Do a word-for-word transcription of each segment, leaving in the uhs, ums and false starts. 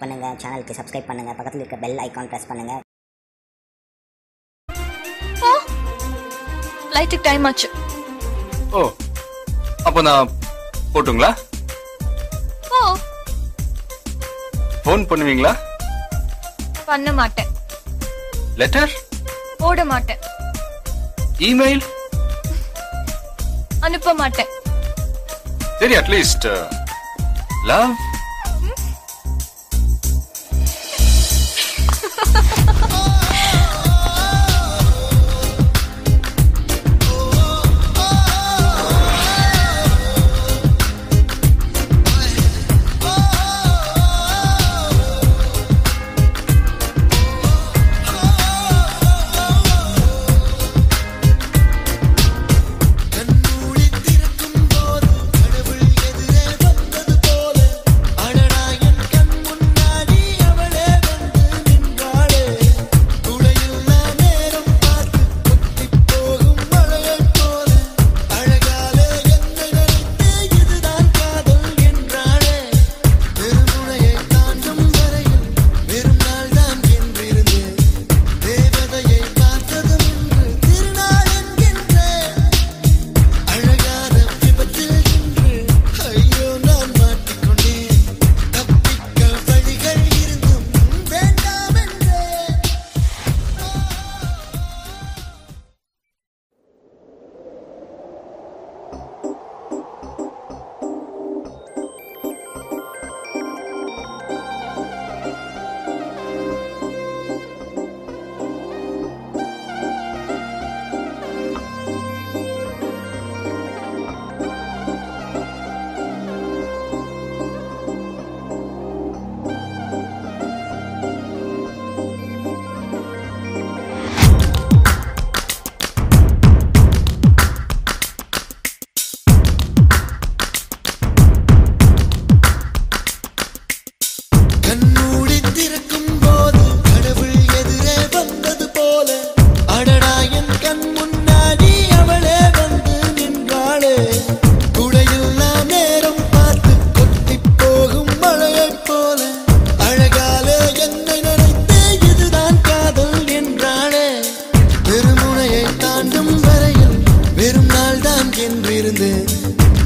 பண்ணுங்க, சேனலுக்கு சப்ஸ்கிரைப் பண்ணுங்க, பக்கத்துல இருக்க பெல் ஐகான் பிரஸ் பண்ணுங்க. ஓ லைட் டைம் ஆச்சு. ஓ அப்ப நான் போடுங்களா? ஓ ஃபோன் பண்ணுவீங்களா? பண்ண மாட்டேன். லெட்டர் போட மாட்டேன். ஈமெயில் அனுப்ப மாட்டேன். சரி அட்லீஸ்ட் லவ்.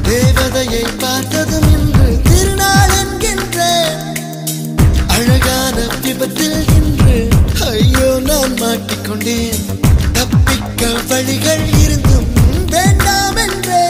தேவதையை பார்த்ததும் இன்று திருநாள் என்கின்ற அழகான விபத்தில் இன்று ஐயோ நான் மாட்டிக்கொண்டேன். தப்பிக்க வழிகள் இருந்தும் வேண்டாம் என்றே.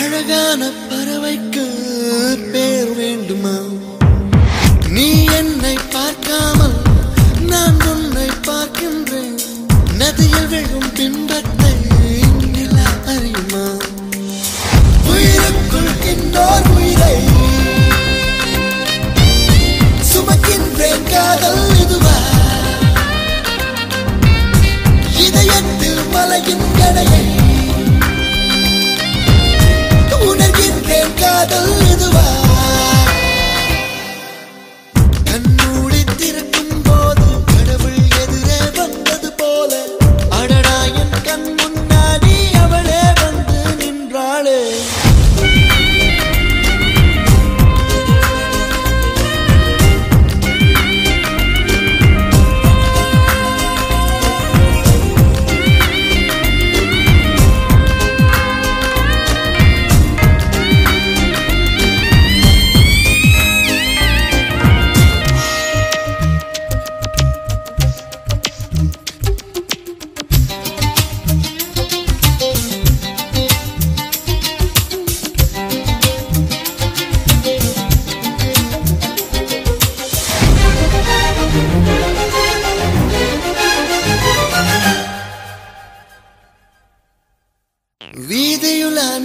அழகான பறவைக்கு பேர் வேண்டுமா? நீ என்னை பார்க்காமல் நான் உன்னை பார்க்கின்றேன். நதியில் விழும் பிம்பத்தை நிலா அறியுமா? உயிருக்குள் கிண்டோர் உயிரை சுமக்கின்றேன். காதல் இதுவா? இதயத்தில் மலையின் கடையை காதல் இதுவா? கண்மூடி திறக்கும் போது கடவுள் எதிரே வந்தது போல அடடா என் கண் முன்னாடி அவளே வந்து நின் Alama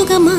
சுகமா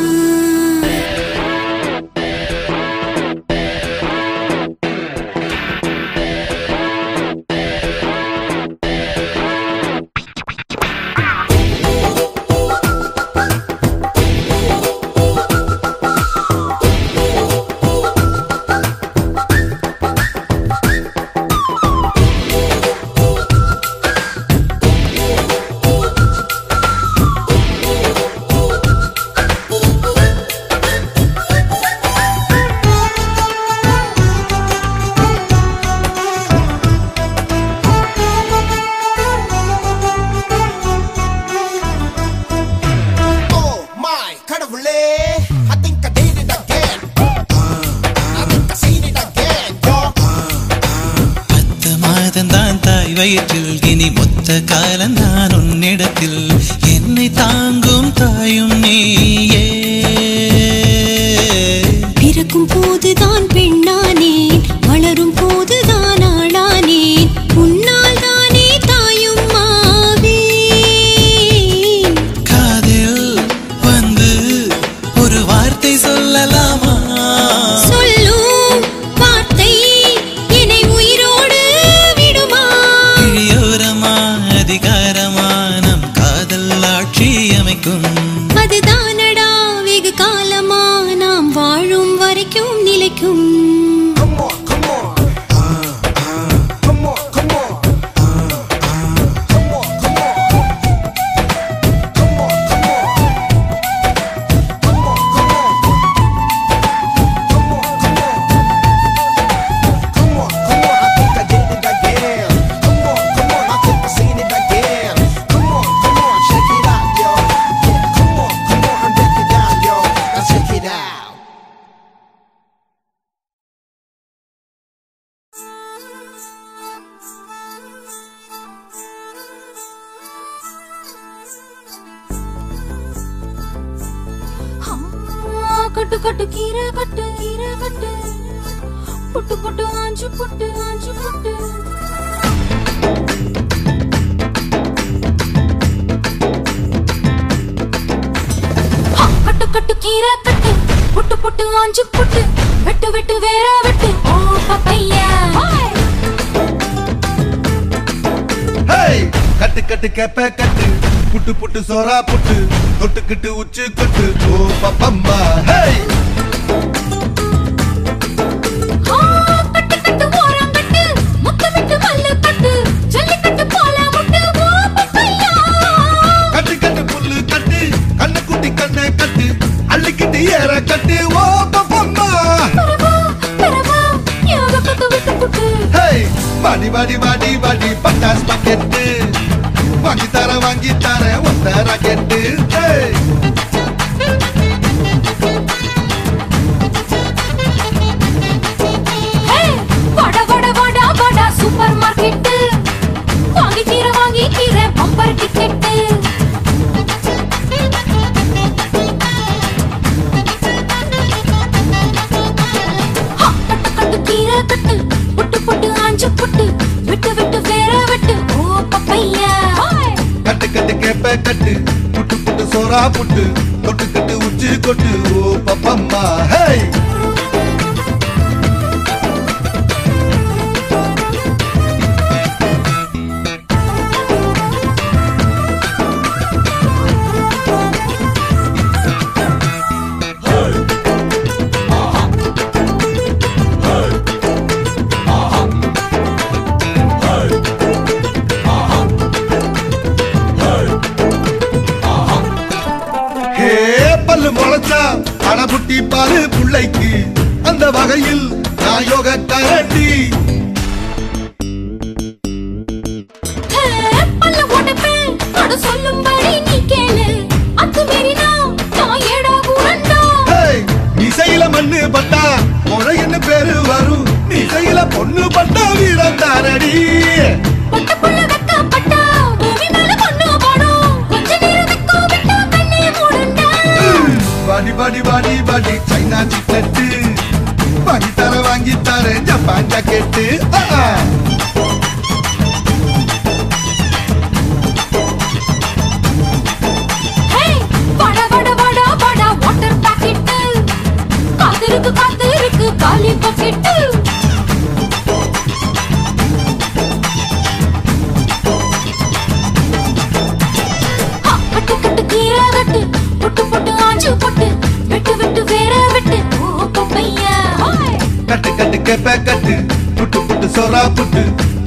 के पैकेट पुट पुट सोरा पुट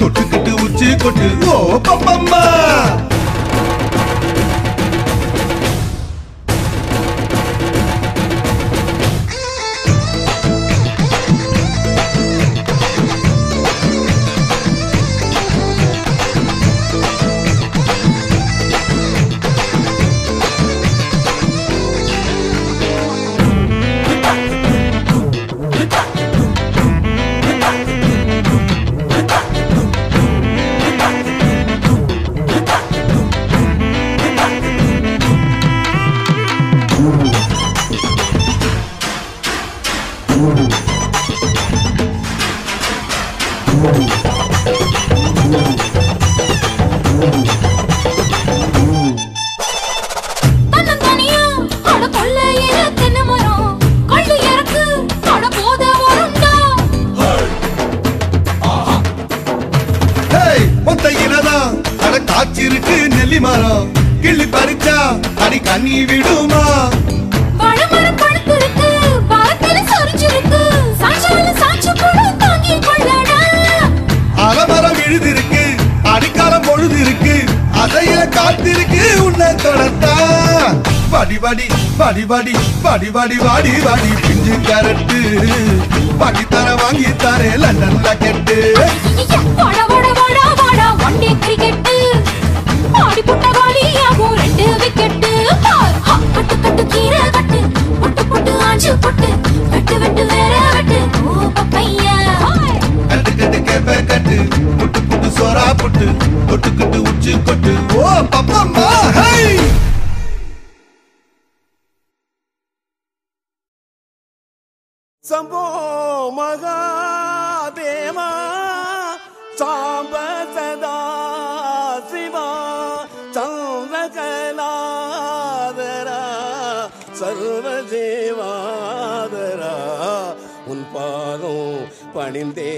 टुट किट उची कुट ओ पपम्मा बाड़ी बाड़ी बाड़ी बाड़ी बाड़ी पिंज कैरेट बाड़ी तारा वांगी तारे लंदन लकेट वाड़ा वाड़ा वाड़ा वाड़ा वनडे क्रिकेट बाड़ी पुट्टा बाड़ी आगू रेंडे विकेट हाँ कट कट कीरे कट पुट पुट आंच पुट वेट वेट वेरे वेट ओ पपैया कट कट के पे कट पुट पुट सोरा पुट कट कट उच्च कट ओ पपम्मा हे संभो महादेवा सांब सदा शिवा चंद्र कैलादरा सर्वजेवादरा उन पारों पणिंदे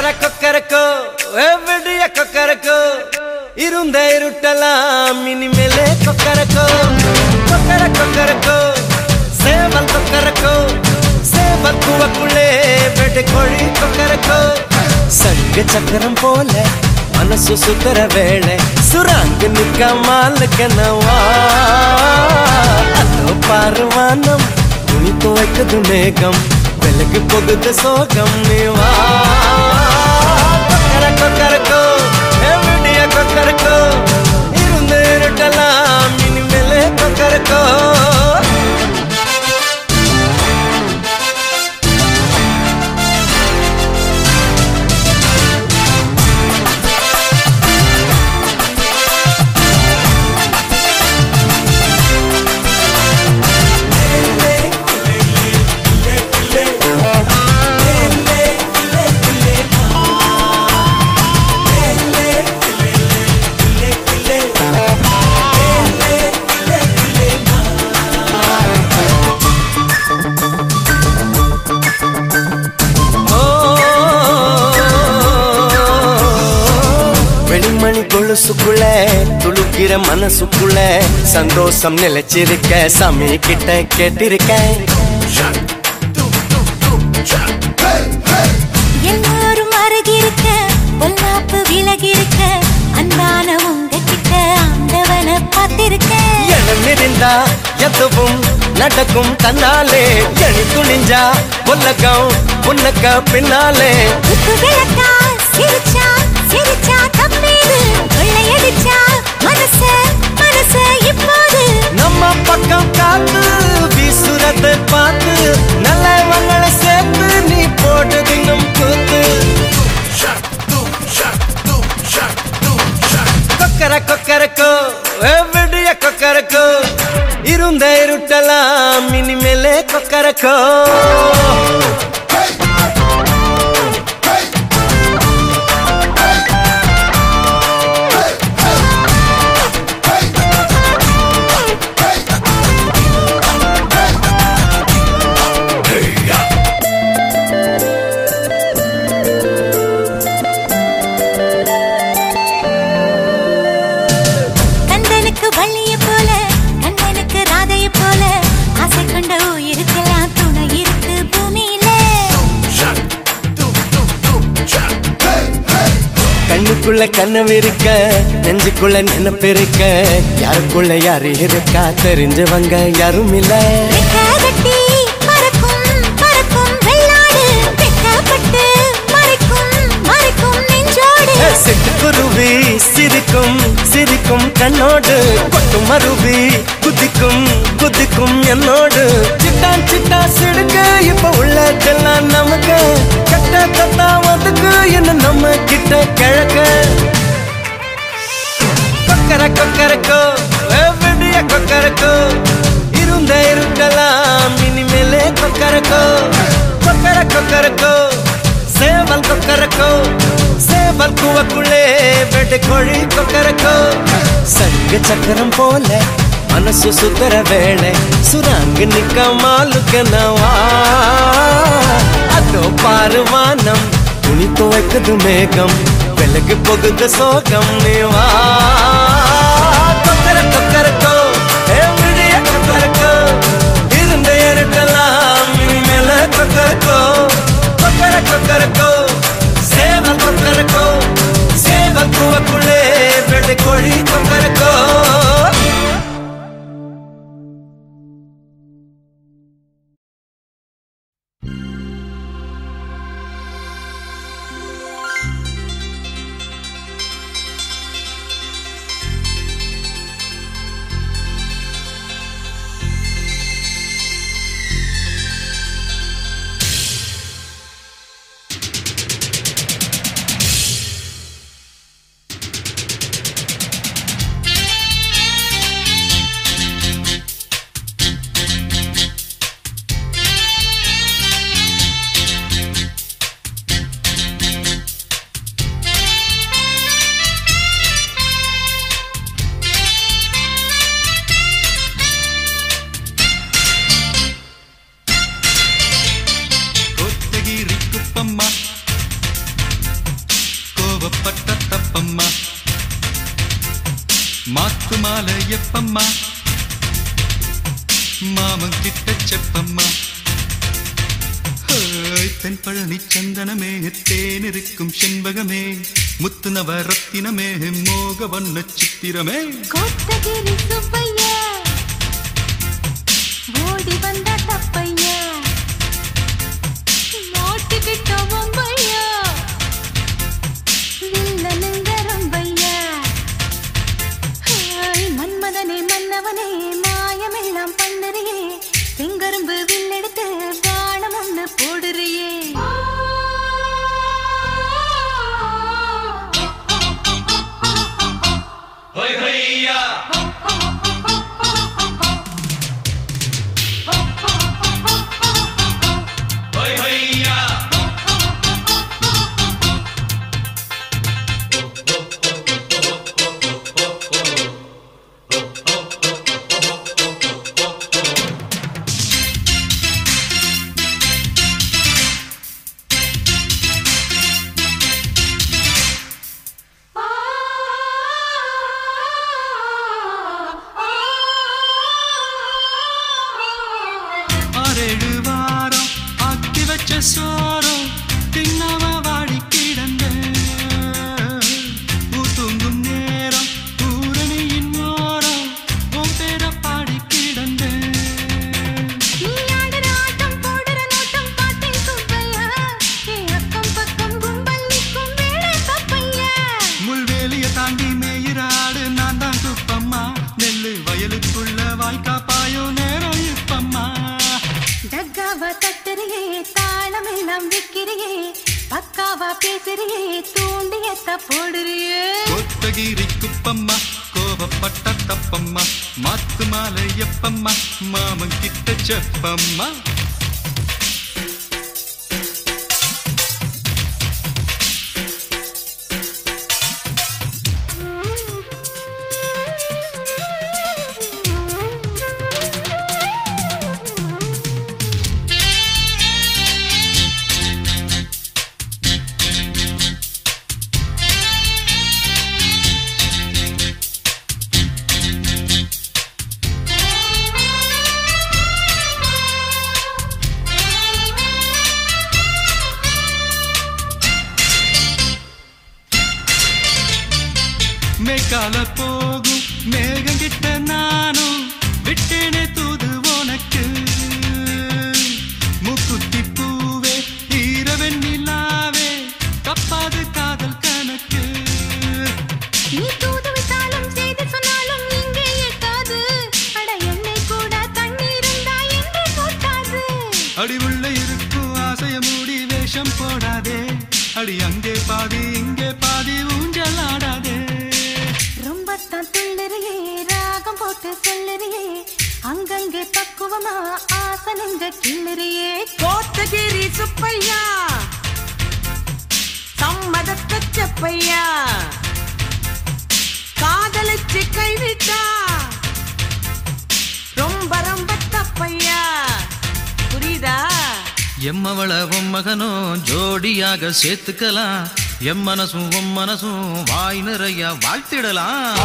கொக்கர கொக்கரக்கோ எவடிய கொக்கரக்கோ இருந்தே இருட்டலாம் இனிமேலே கொக்கரக்கோ கொக்கர கொக்கரக்கோ சேவல் கொக்கரக்கோ சேவல் குவக்குளே வெடி கொழி கொக்கரக்கோ சங்க சக்கரம் போல மனசு சுத்தர வேளை சுராங்க நிற்க மாலுக்கனவா அதோ பார்வானம் குளித்து வைக்குது மேகம் लग पद दसो गमने वाकर को कर को एवडिया को कर को इरुंदे रटला मिन मेले को कर को சுக்குளே துளுக்கிற மனசுக்குளே சந்தோஷம் நிலைச்சிருக்க சாமி கிட்ட கேட்டிருக்கேன் எல்லாரும் அருகிருக்க பொல்லாப்பு விலகிருக்க அன்பான உங்க கிட்ட ஆண்டவனை பார்த்திருக்கேன் எண்ணம் இருந்தா எதுவும் நடக்கும் தன்னாலே எண்ணி துணிஞ்சா உலகம் உனக்கு பின்னாலே விளக்கா சிரிச்சா சிரிச்சா தப்பேது கொள்ளையடிச்சா மனசே மனசே இப்போது நம்ம பக்கம் காத்து வீசுறதை பார்த்து நல்லவங்களை சேர்த்து நீ போட்டு தின்னும் கூத்து கொக்கர கொக்கரக்கோ எவடிய கொக்கரக்கோ இருந்தே இருட்டலாம் இனிமேலே கொக்கரக்கோ கண்ணுக்குள்ள கனவு இருக்க நெஞ்சுக்குள்ள நினைப்பு இருக்க யாருக்குள்ள யாரு இருக்கா தெரிஞ்சவங்க யாரும் இல்ல சிட்டுக்குருவி சிரிக்கும் சிரிக்கும் கண்ணோடு கொட்டும் மருவி குதிக்கும் குதிக்கும் என்னோடு சிட்டான் சிட்டா சிடுக்கு இப்ப உள்ளதெல்லாம் நமக்கு கட்ட தத்தா ஒதுக்கு என்ன நம்ம கிட்ட கிழக்க கொக்கர கொக்கரக்கோ எவடிய கொக்கரக்கோ இருந்தே இருக்கலாம் இனிமேலே கொக்கரக்கோ கொக்கர கொக்கரக்கோ சேவல் கொக்கரக்கோ சேவல் குவக்குளே வெடி கொழி கொக்கரக்கோ சங்க சக்கரம் போல மனசு சுத்தர வேளை சுராங்க நிற்க மாலுக்கனவா அதோ பார்வானம் குளித்து வைக்குது மேகம் விலகு போகுது சோகம் நீவா கொக்கர கொக்கரக்கோ எவடிய கொக்கரக்கோ இருந்தே இருக்கலாம் இனிமேல கொக்கரக்கோ கொக்கர கொக்கரக்கோ சேவல் கொக்கரக்கோ சேவல் குவக்குளே வெடி கொழி கொக்கரக்கோ எப்பம்மா மாத்து மாலை எப்பம்மா மாமன் கிட்ட செப்பம்மா தென் பழனி சந்தனமே தேனிருக்கும் செண்பகமே முத்து நவரத்தினமே மோக வண்ண சித்திரமே கோத்தகிரி சுப்பையா ஓடி வந்த தப்பையா மாட்டிக்கிட்ட ஒம்பையா வில்லனுங்க ரொம்பையா மன்மதனே மன்னவனே மாயமெல்லாம் பண்ணறியே செங்கரும்பு வில்லெடுத்து வானம் ஒன்று போடுறியே சேர்த்துக்கலாம் எம் மனசும் உம் மனசும் வாய் நிறைய வாழ்த்திடலாம்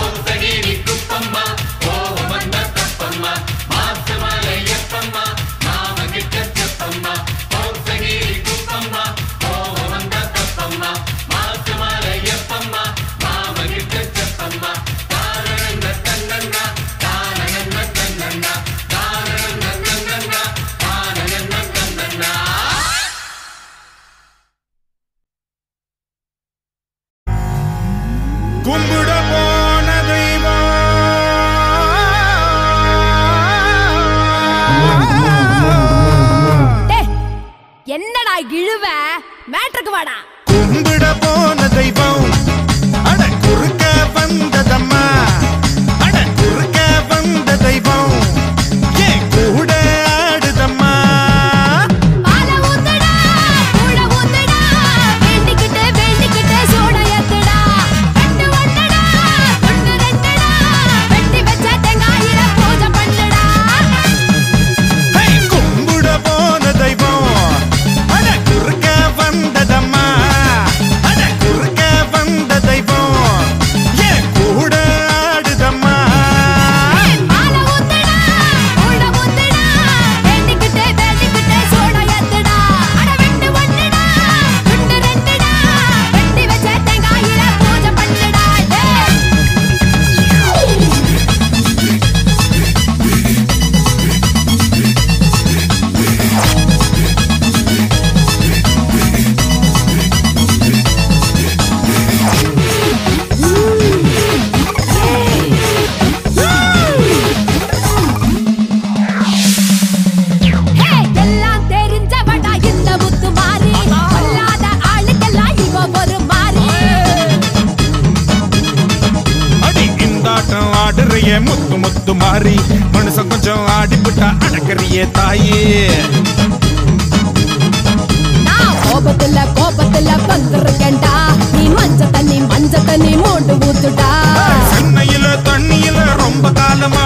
Dama ಮಾರಿಯೇ ಮುತ್ತು ಮುತ್ತು ಮಾರಿ ಮನಸ ಕೊಂಚ ಆಡಿಬಿಟ್ಟ ಅಡಕರಿಯೇ ತಾಯಿ ನಾ ಕೋಪದಲ್ಲ ಕೋಪದಲ್ಲ ಬಂದ್ರ ಗಂಟ ನೀ ಮಂಚ ತನ್ನಿ ಮಂಚ ತನ್ನಿ ಮೋಡು ಬುದ್ದುಟ ಸಣ್ಣಯಿಲ್ಲ ತಣ್ಣಿಯಿಲ್ಲ ரொம்ப ಕಾಲಮಾ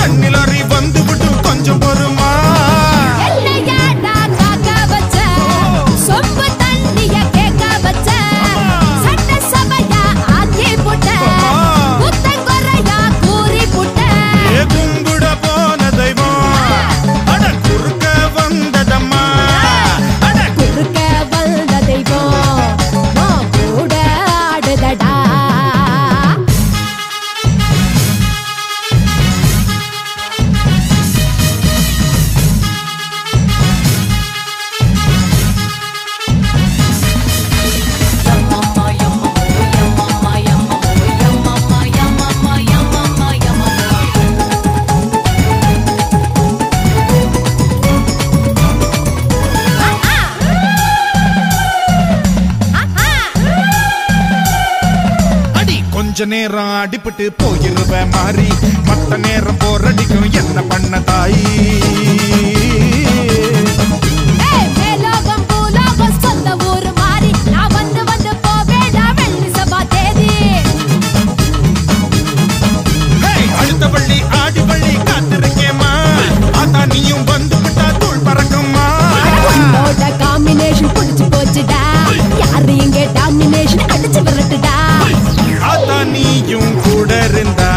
ತಣ್ಣಿಲರಿ ಬಂದು ಬಿಟ್ಟು ಕೊಂಚ ಬರುಮಾ ಎಲ್ಲಯ್ಯ ನಾನ ಕಾಬಚ್ಚ ಸೊಪ್ಪ ತಣ್ಣಿಯ ಕೇಕ ಬಚ್ಚ ಸಣ್ಣ ಸಮಯ ಆಕೆ ಪುಟ ಪುಟ್ಟ ಕೊರಯ ಕೂರಿ ಪುಟ ಏ ಗುಂಬುಡ ಪೋನ ದೈವ ಅಡ ಕುರ್ಕ ಬಂದದಮ್ಮ ಅಡ ಕುರ್ಕ ಬಂದ ದೈವ ಮಾ ಕೂಡ ಆಡದಡ जनेरा डिपट पोयिरव मारी मत्त नेरम पोरडिकु एन्न पन्न ताई ए मेलोगम पूलोगम सोंद ऊर मारी ना वंद वंद पोबेड वेल्ली सभा तेदी हे अडुत्त वल्ली आडि वल्ली कातिरुकेमा आता नीयु बंदु बिट्टा तूल परकुमा मोडा कॉम्बिनेशन पुडिचु पोचडा यार इंगे डोमिनेशन अडिचु विरटडा நீயும் கூட இருந்தா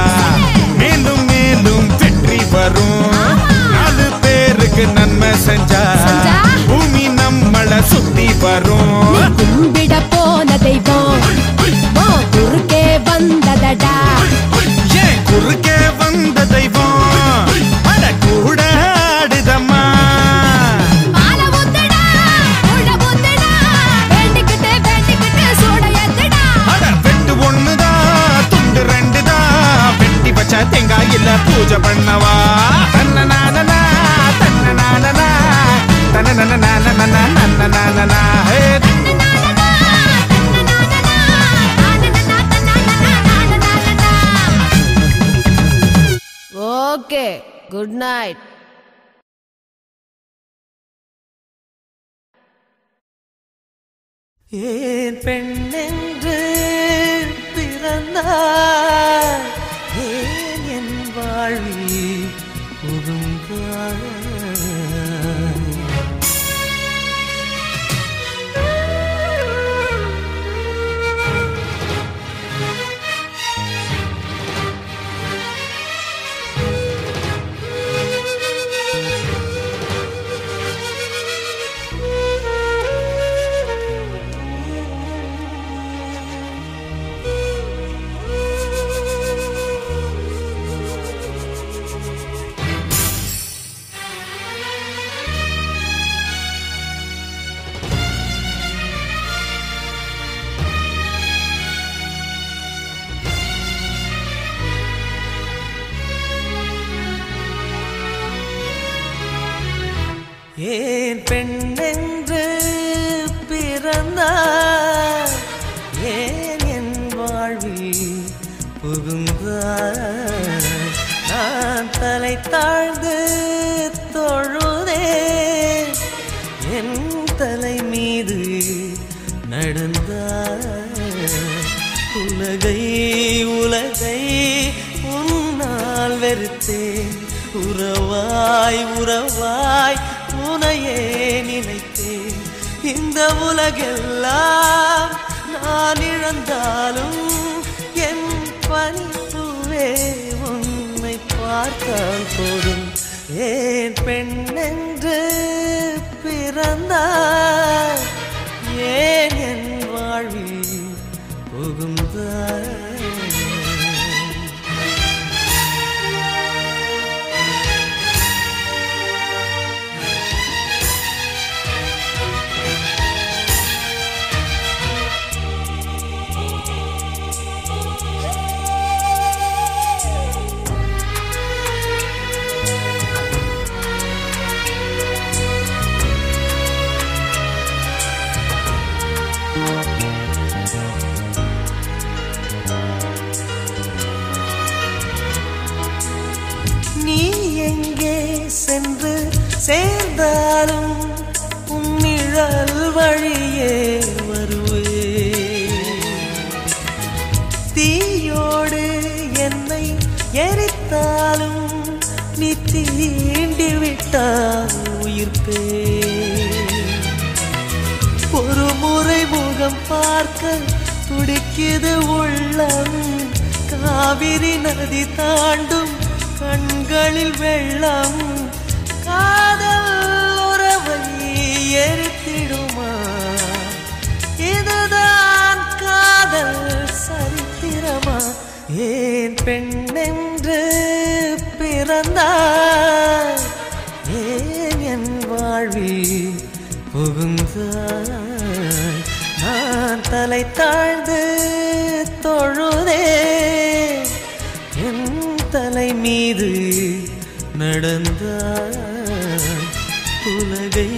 மேலும் மேலும் வெற்றி வரும் நாலு பேருக்கு நன்மை செஞ்சா பூமி நம்மள சுத்தி வரும் நீ கும்பிட போன தெய்வம் ஓ குறுக்கே வந்ததடா ஏ குறுக்கே வந்த தெய்வம் அட கூட ஆடுதம்மா तेंगा इल्ला पूजा पन्नवा तन्ननानना तन्ननानना तन्ननानना नन्ननानना हे तन्ननानना तन्ननानना तन्ननानना ओके गुड नाइट येन पेन्नेंद्र पिरंदा ஏன் பெண்ணென்று பிறந்தாய் ஏன் என் வாழ்வில் புகுந்தாய் நான் தலை தாழ்ந்து தொழுதேன் என் தலை மீது நடந்தாய் உலகை உலகை உன்னால் வெறுத்தேன் உறவாய் உறவாய் உனையே நினைத்தேன் இந்த உலகெல்லாம் நான் இழந்தாலும் என் பணித்துவே உன்னை பார்த்தால் போதும் ஏன் பெண்ணென்று பிறந்தாய் ஏன் என் வாழ்வில் புகுந்தாய் வழியே வருவே தீயோடு என்னை எரித்தாலும் நீ தீண்டி விட்டால் உயிர்ப்பே ஒரு முறை முகம் பார்க்க துடிக்குது உள்ளம் காவிரி நதி தாண்டும் கண்களில் வெள்ளம் காதல் உறவை எரித்திடுமா இதுதான் காதல் சரித்திரமா ஏன் பெண்ணென்று பிறந்தாய் ஏன் என் வாழ்வில் புகுந்தாய் நான் தலை தாழ்ந்து தொழுதே தலை மீது நடந்தாய் உலகை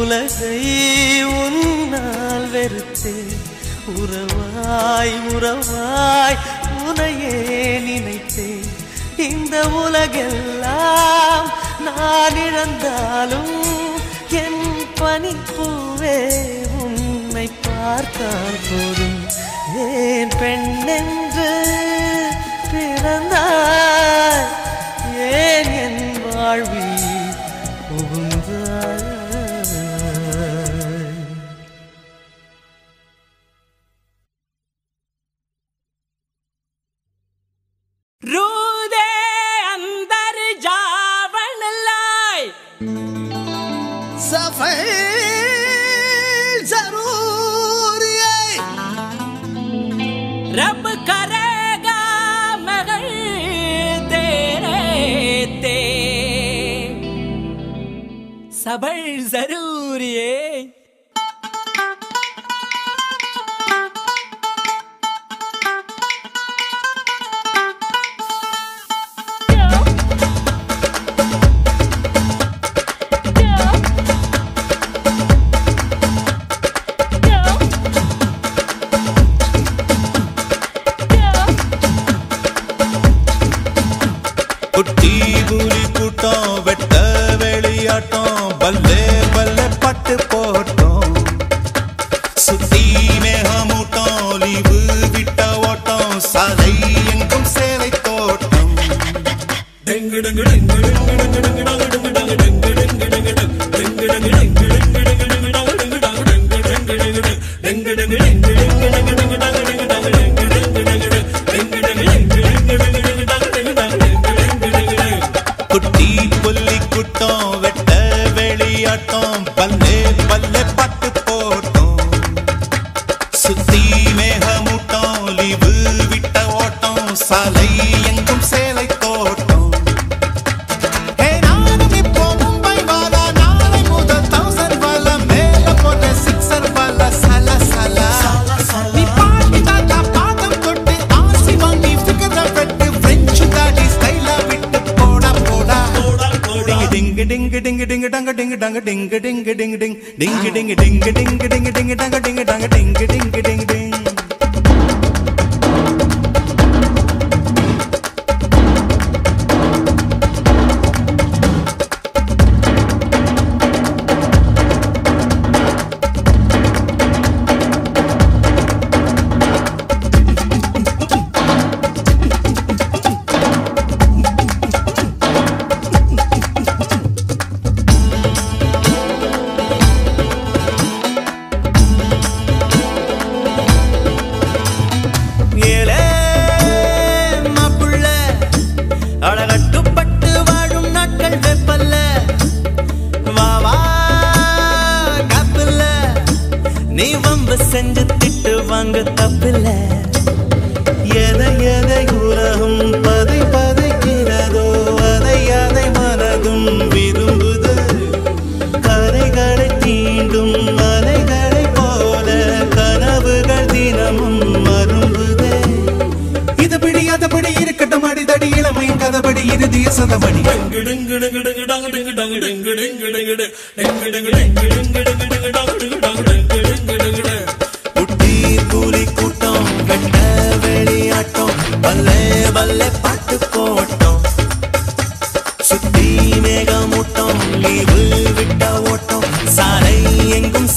உலகை உன்னால் வெறுத்தே உறவாய் உறவாய் உனையே நினைத்தேன் இந்த உலகெல்லாம் நான் இழந்தாலும் என் பனிப்பூவே உன்னை பார்த்தால் போதும் ஏன் பெண்ணென்று பிறந்தாய் ஏன் என் வாழ்வில் புகுந்தாய் रूदे अंदर जावन लाए सफाई जरूर रब करे सबर जरूरी है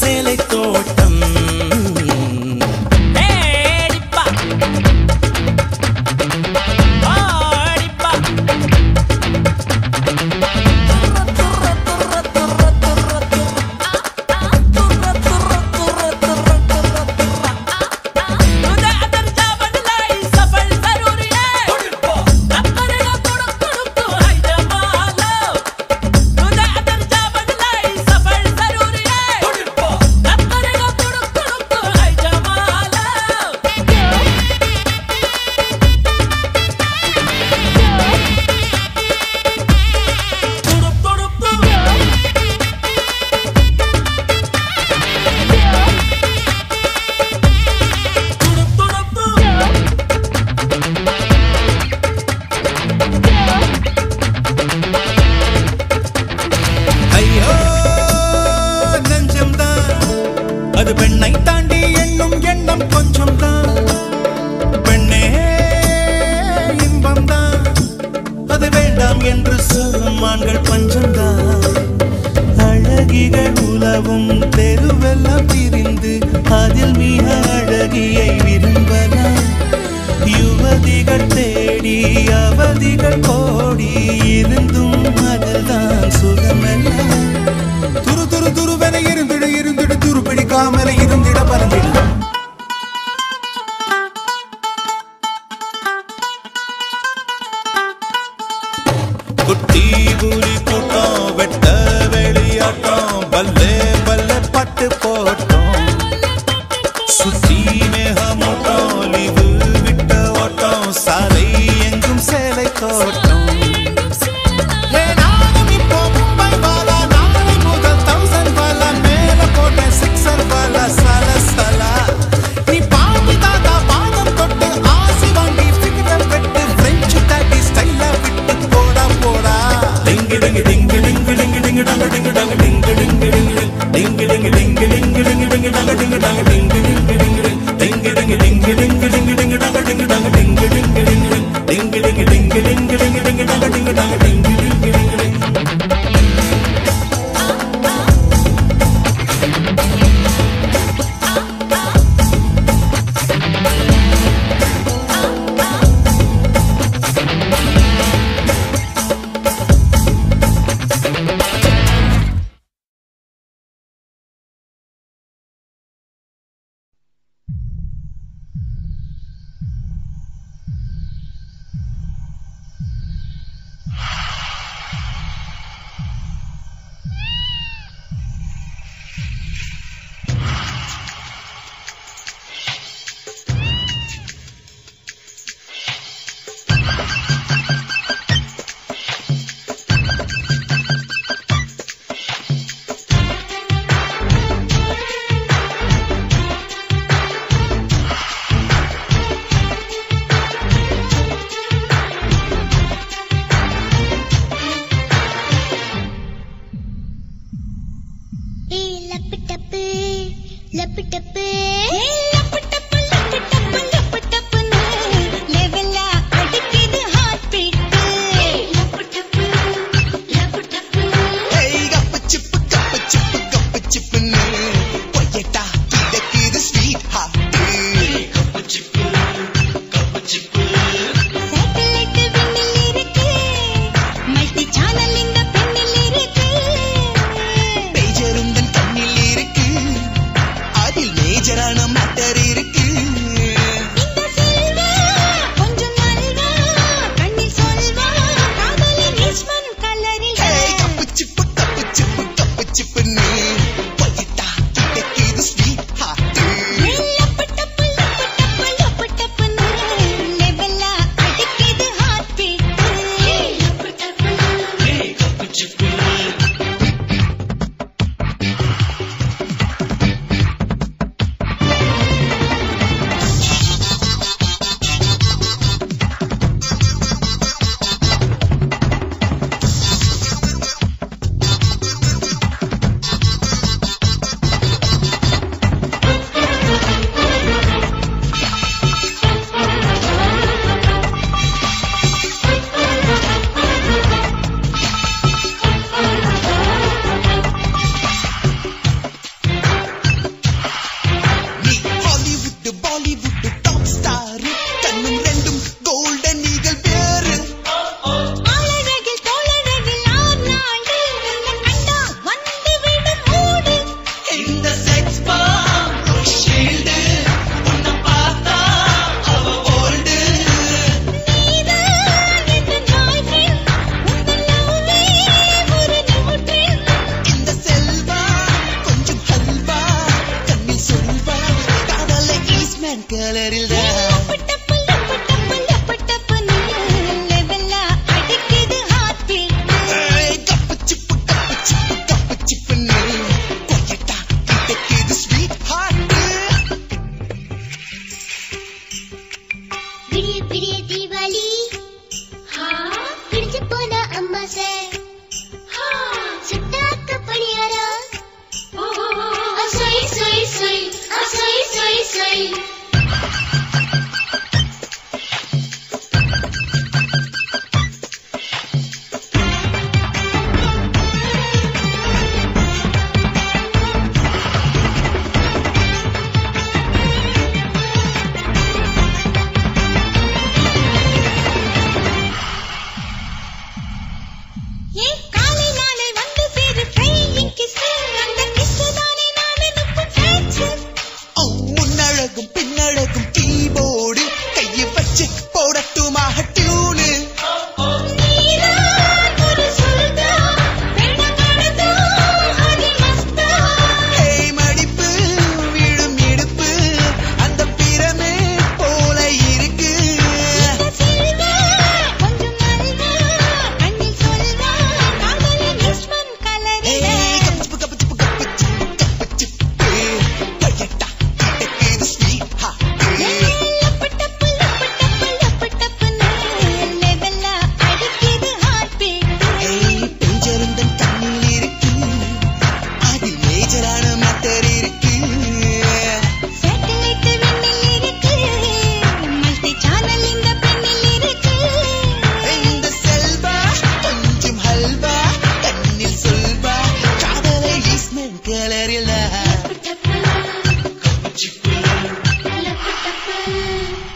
Sale என்று சூமான்கள் பஞ்சந்தான் அழகிகள் உலவும் தெருவெல்லாம் திரிந்து அதில் மிக அழகியை விரும்பன யுவதிகள் தேடி அவதிகள் கோடி இருந்தும் அதுதான் சுகமென துரு துரு துருவென இருந்திட இருந்திட துரு பிடிக்காமல இருந்திட பறந்திட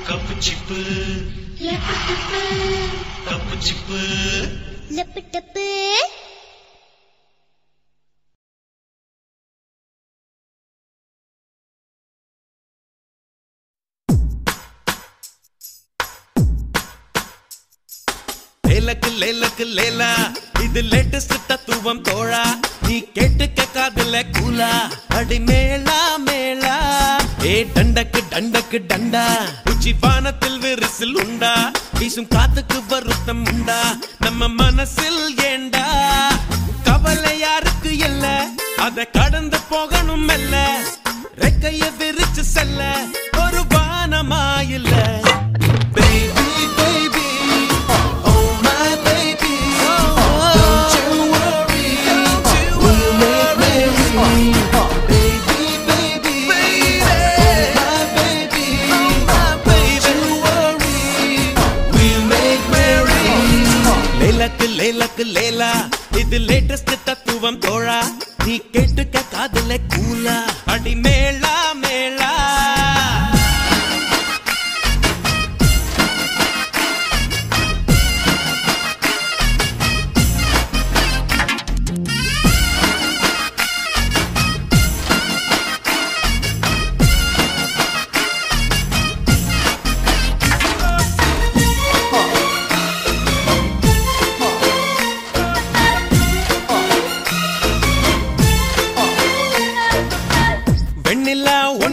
कप छिप लप टप कप छिप लप टप। लेलक लेलक लेला इद लेटेस्ट तत्वम तोड़ा नी केट के कादले कूला अड़ी मेला मेला ए डंडक डंडक डंडा उची पानतिल विरिसलुंडा वीसुम कातुक्कु वरुत्तम उंडा नम्म मनसिल एंडा कवले यारुक्कु इल्ल अद कडंदु पोगणुम मेल्ल रेक्कैय विरिच्चु सेल्ल ओरु वानमाय इल्ल बेबी बेबी लेला इद लेटेस्ट तत्वम तोड़ा नी केट के कादले कूला अड़ी मेला मेला। Love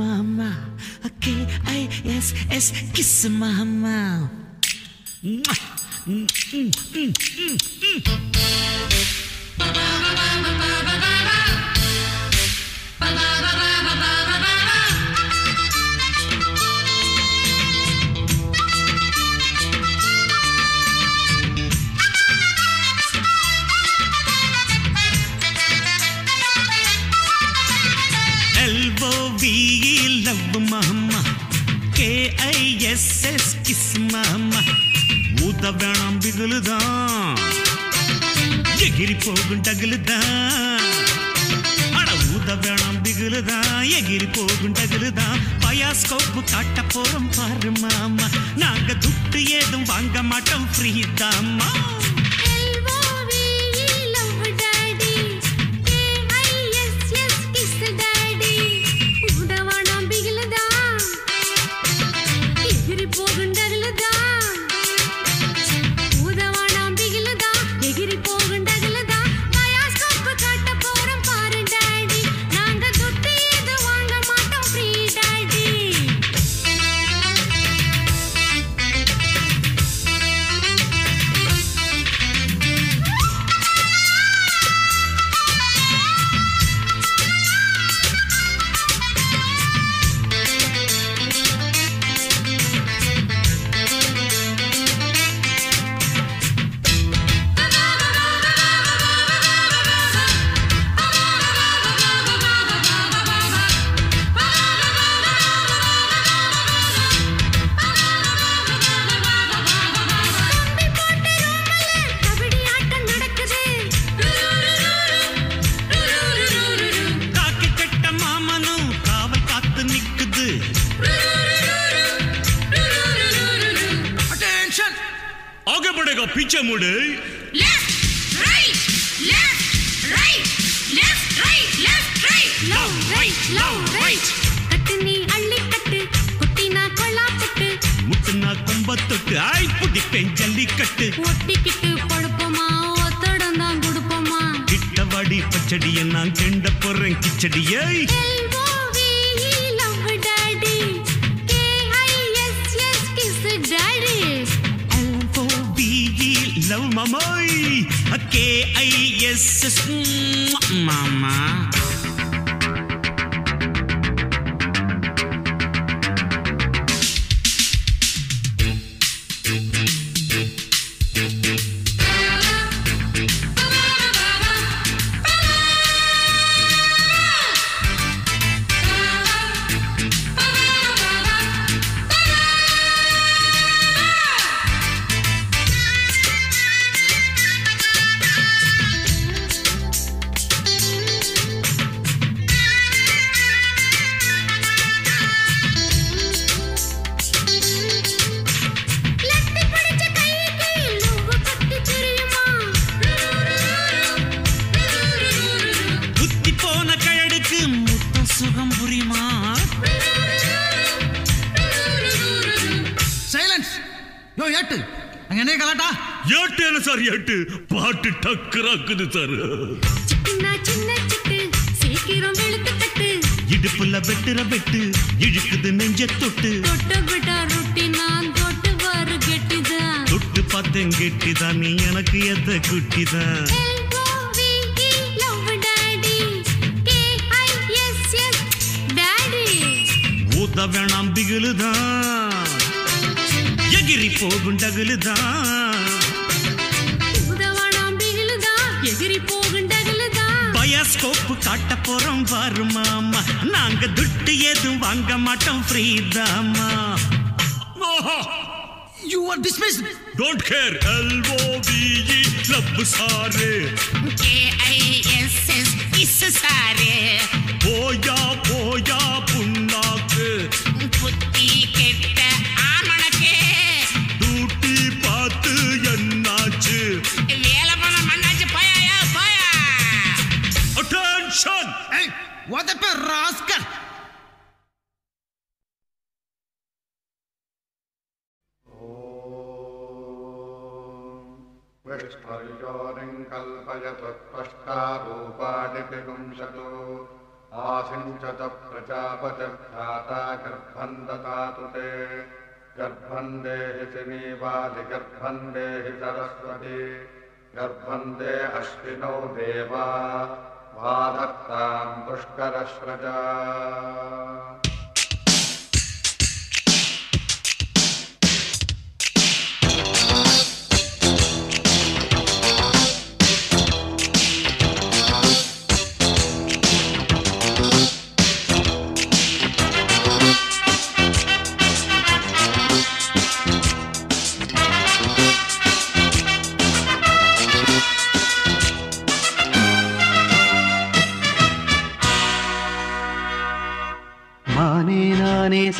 mama, K I S S yes, kiss my mouth. Love mama K I S S किस मामा ऊत बेणम बिगुलदा एगिरी पोगुं टगलदा अड ऊत बेणम बिगुलदा एगिरी पोगुं टगलदा பயாஸ்கோப் காட்ட போறோம் பாரு மாமா நாங்க துட்டு ஏதும் வாங்க மாட்டோம் ஃப்ரீ தாமா पीछे मुड़े left right left right left right left right लो राइट लो राइट कटनी अल्ली कट कुटीना कोला कट मुटना कोंबत्तु आई पुडी पेंजली कट ओट्टी किट पडपोमा ओतडना गुडपोमा किट्टवाडी पचडीय ना केंड पोरन किचडी ए Love mamai, okay, I yes, mama. गर्भंदे हिशिनीवादि गर्भंदे हिसरस्वती गर्भंदे अश्विनो देवा वादत्तां पुष्करश्रजा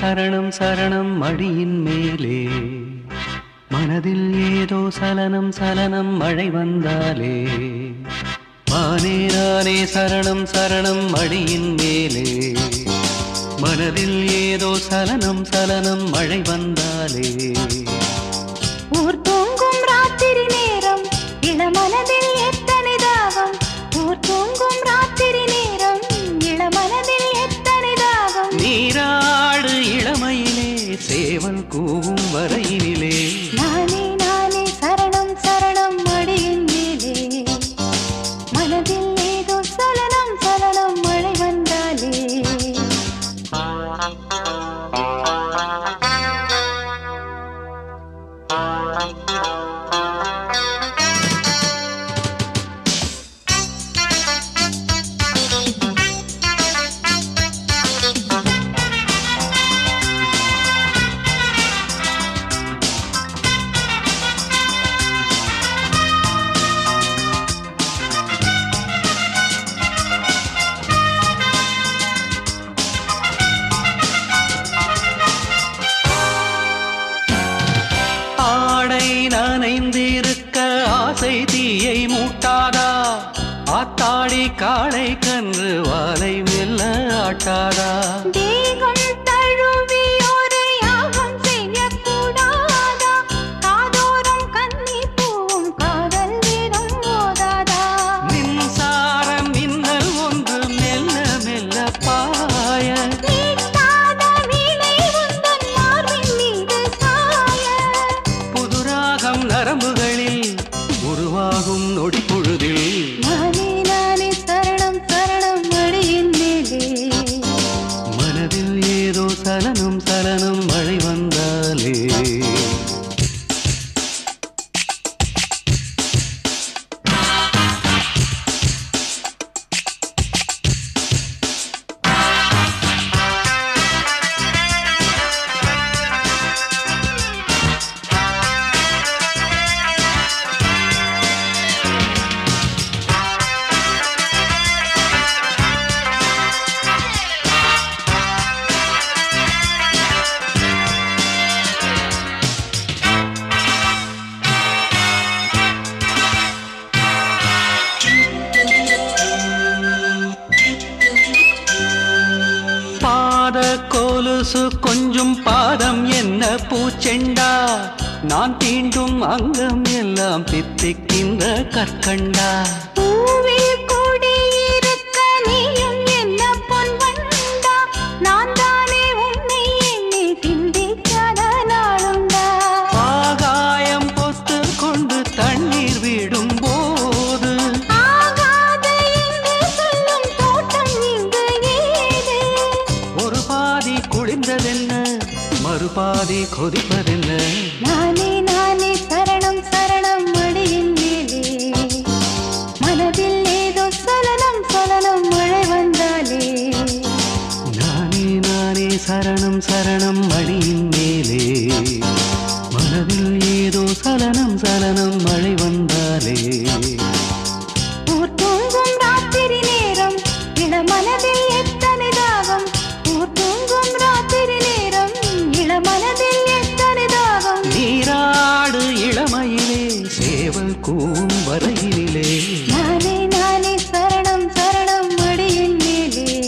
சரணம் சரணம் மடியின் மேலே மனதில் ஏதோ சலனம் சலனம் மழை வந்தாலே மானே நானே சரணம் சரணம் மடியின் மேலே மனதில் ஏதோ சலனம் சலனம் மழை வந்தாலே ஊர் தூங்கும் ராத்திரி நேரம் இளமனதில் எத்தனை தாகம் ஊர் தூங்கும் ராத்திரி நேரம் இளமனதில் எத்தனை தாகம் நீரா சேவல் கூவும் வரையிலே நானே நானே சரணம் சரணம் மடியின் மேலே மனதில் ஏதோ சலனம் சலனம் மழை வந்தாலே காளை கன்று வாளை மெல்ல ஆட்டாடா தேகம் தழுவி ஒரு யாகம் செய்யக்கூடாதா காதோரம் கன்னி பூவும் காதல் வீரம் ஓதாதா மின்சாரம் மின்னல் ஒன்று மெல்ல மெல்ல பாய நீட்டாத வீணை உந்தன் மார்பின் மீது சாய புதுராகம் நரம்புகளில் உருவாகும் நொடி பொழுதில் சலனம் சலனம் மழை வந்தாலே கொஞ்சும் பாதம் என்ன பூச்செண்டா நான் தீண்டும் அங்கம் எல்லாம் பித்திக்கின்ற கற்கண்டா பூவில் கூடி இருக்க நீயும் என்ன பொன்வண்டா நான் தானே உன்னை எண்ணி சிந்திக்காத நாளுண்டா ஆகாயம் பொஸ்து கொண்டு தண்ணீர் விடும் போது ஒரு பாதி குளிர்ந்ததென்ன மறுபாதி கொதிப்பதென்ன நானே நானே சரணம் சரணம் மடியின் மேலே மனதில் ஏதோ சலனம் சலனம் மழை வந்தாலே நானே நானே சரணம் சரணம் மடியின் மேலே மனதில் ஏதோ சலனம் சலனம் மழை வந்தாலே ஊர் தூங்கும் ராத்திரி நேரம் இள மனதில் எத்தனை தாகம் ஊர் தூங்கும் ராத்திரி நேரம் மனதில் எத்தனை தாகம் நீராடு இளமையிலே சேவல் கூவும் வரையிலே நானே நானே சரணம் சரணம் மடியின் மேலே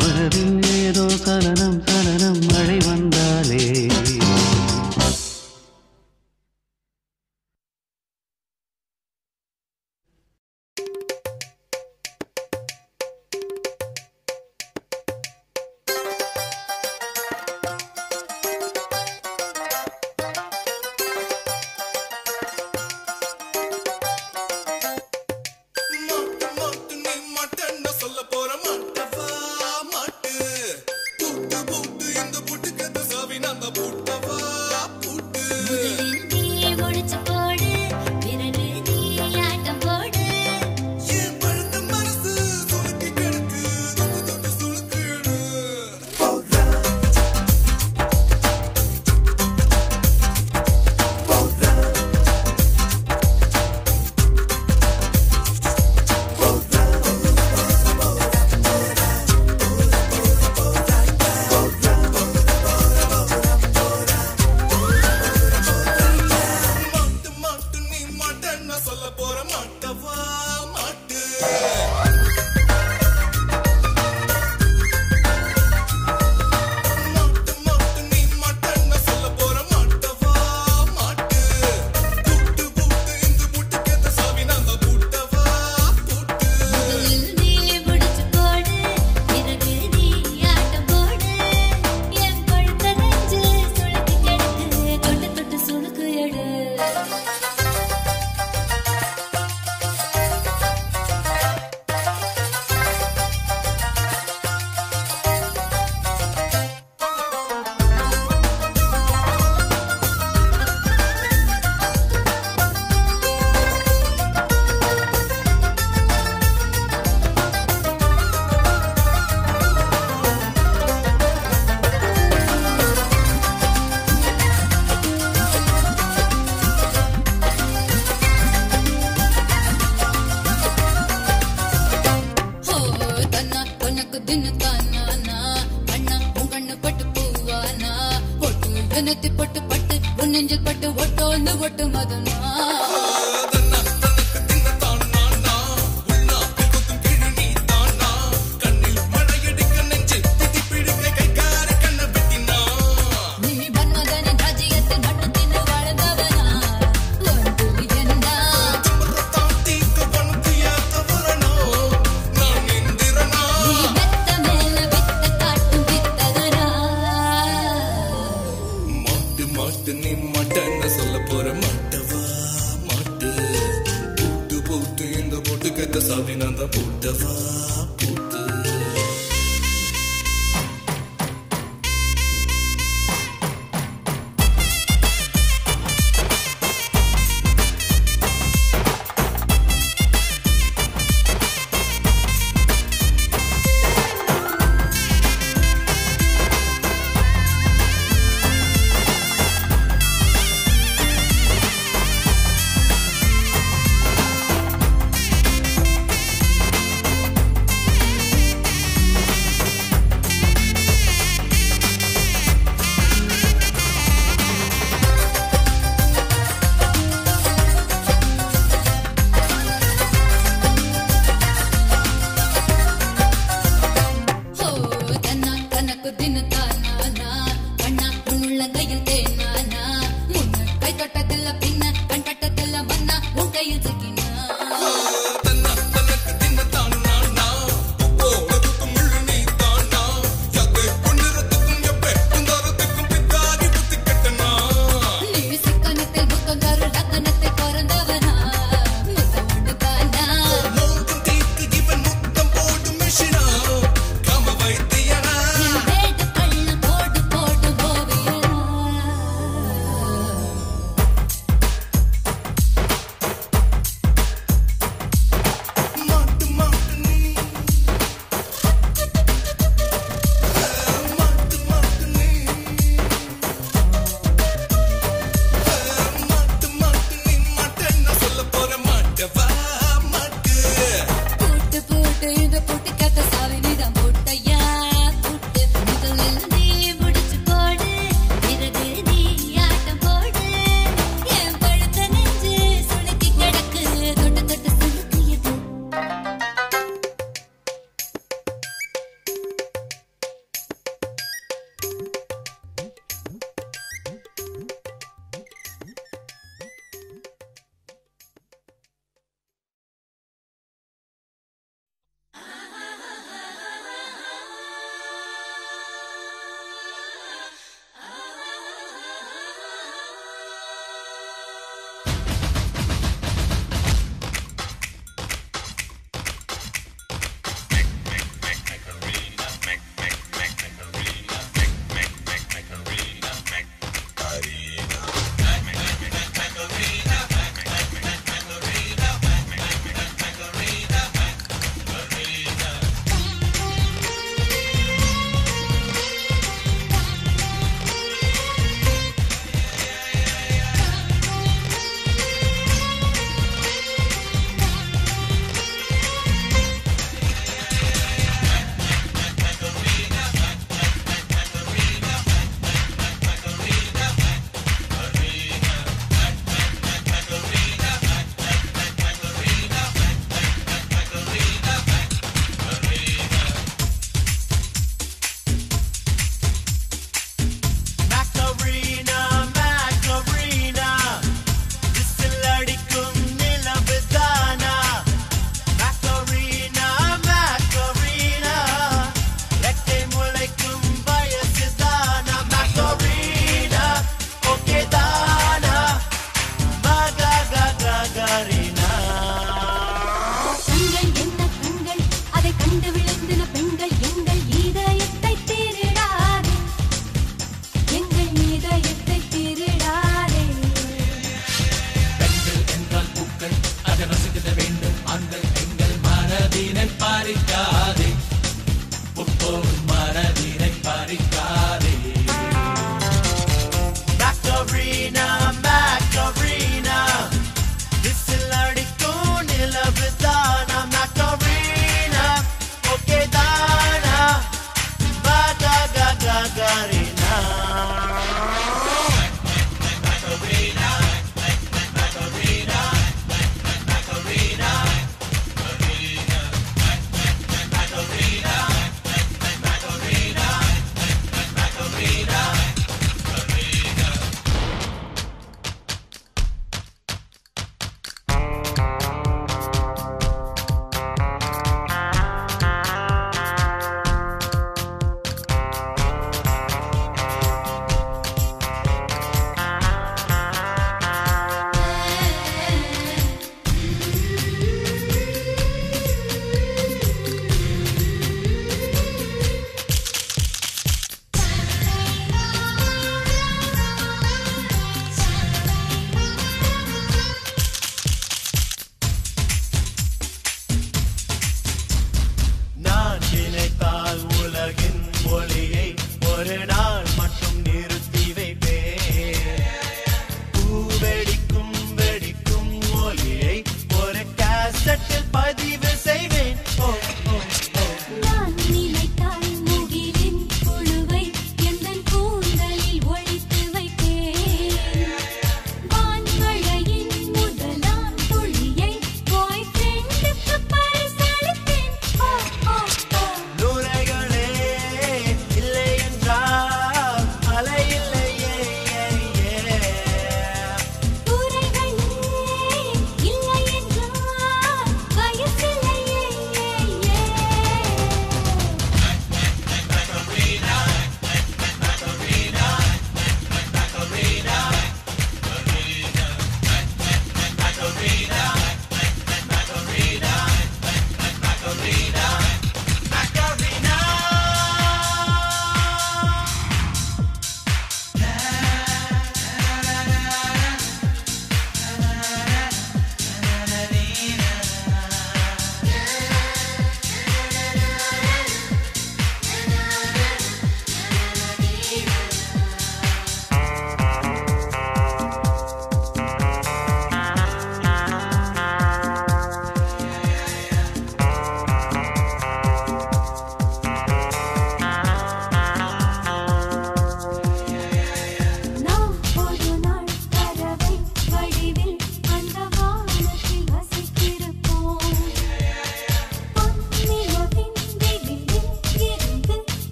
மனதில் ஏதோ சலனம் சலனம் மழை வந்தாலே உன்னெஞ்சில் பட்டு ஒட்டோன்னு ஒட்டு மதுனா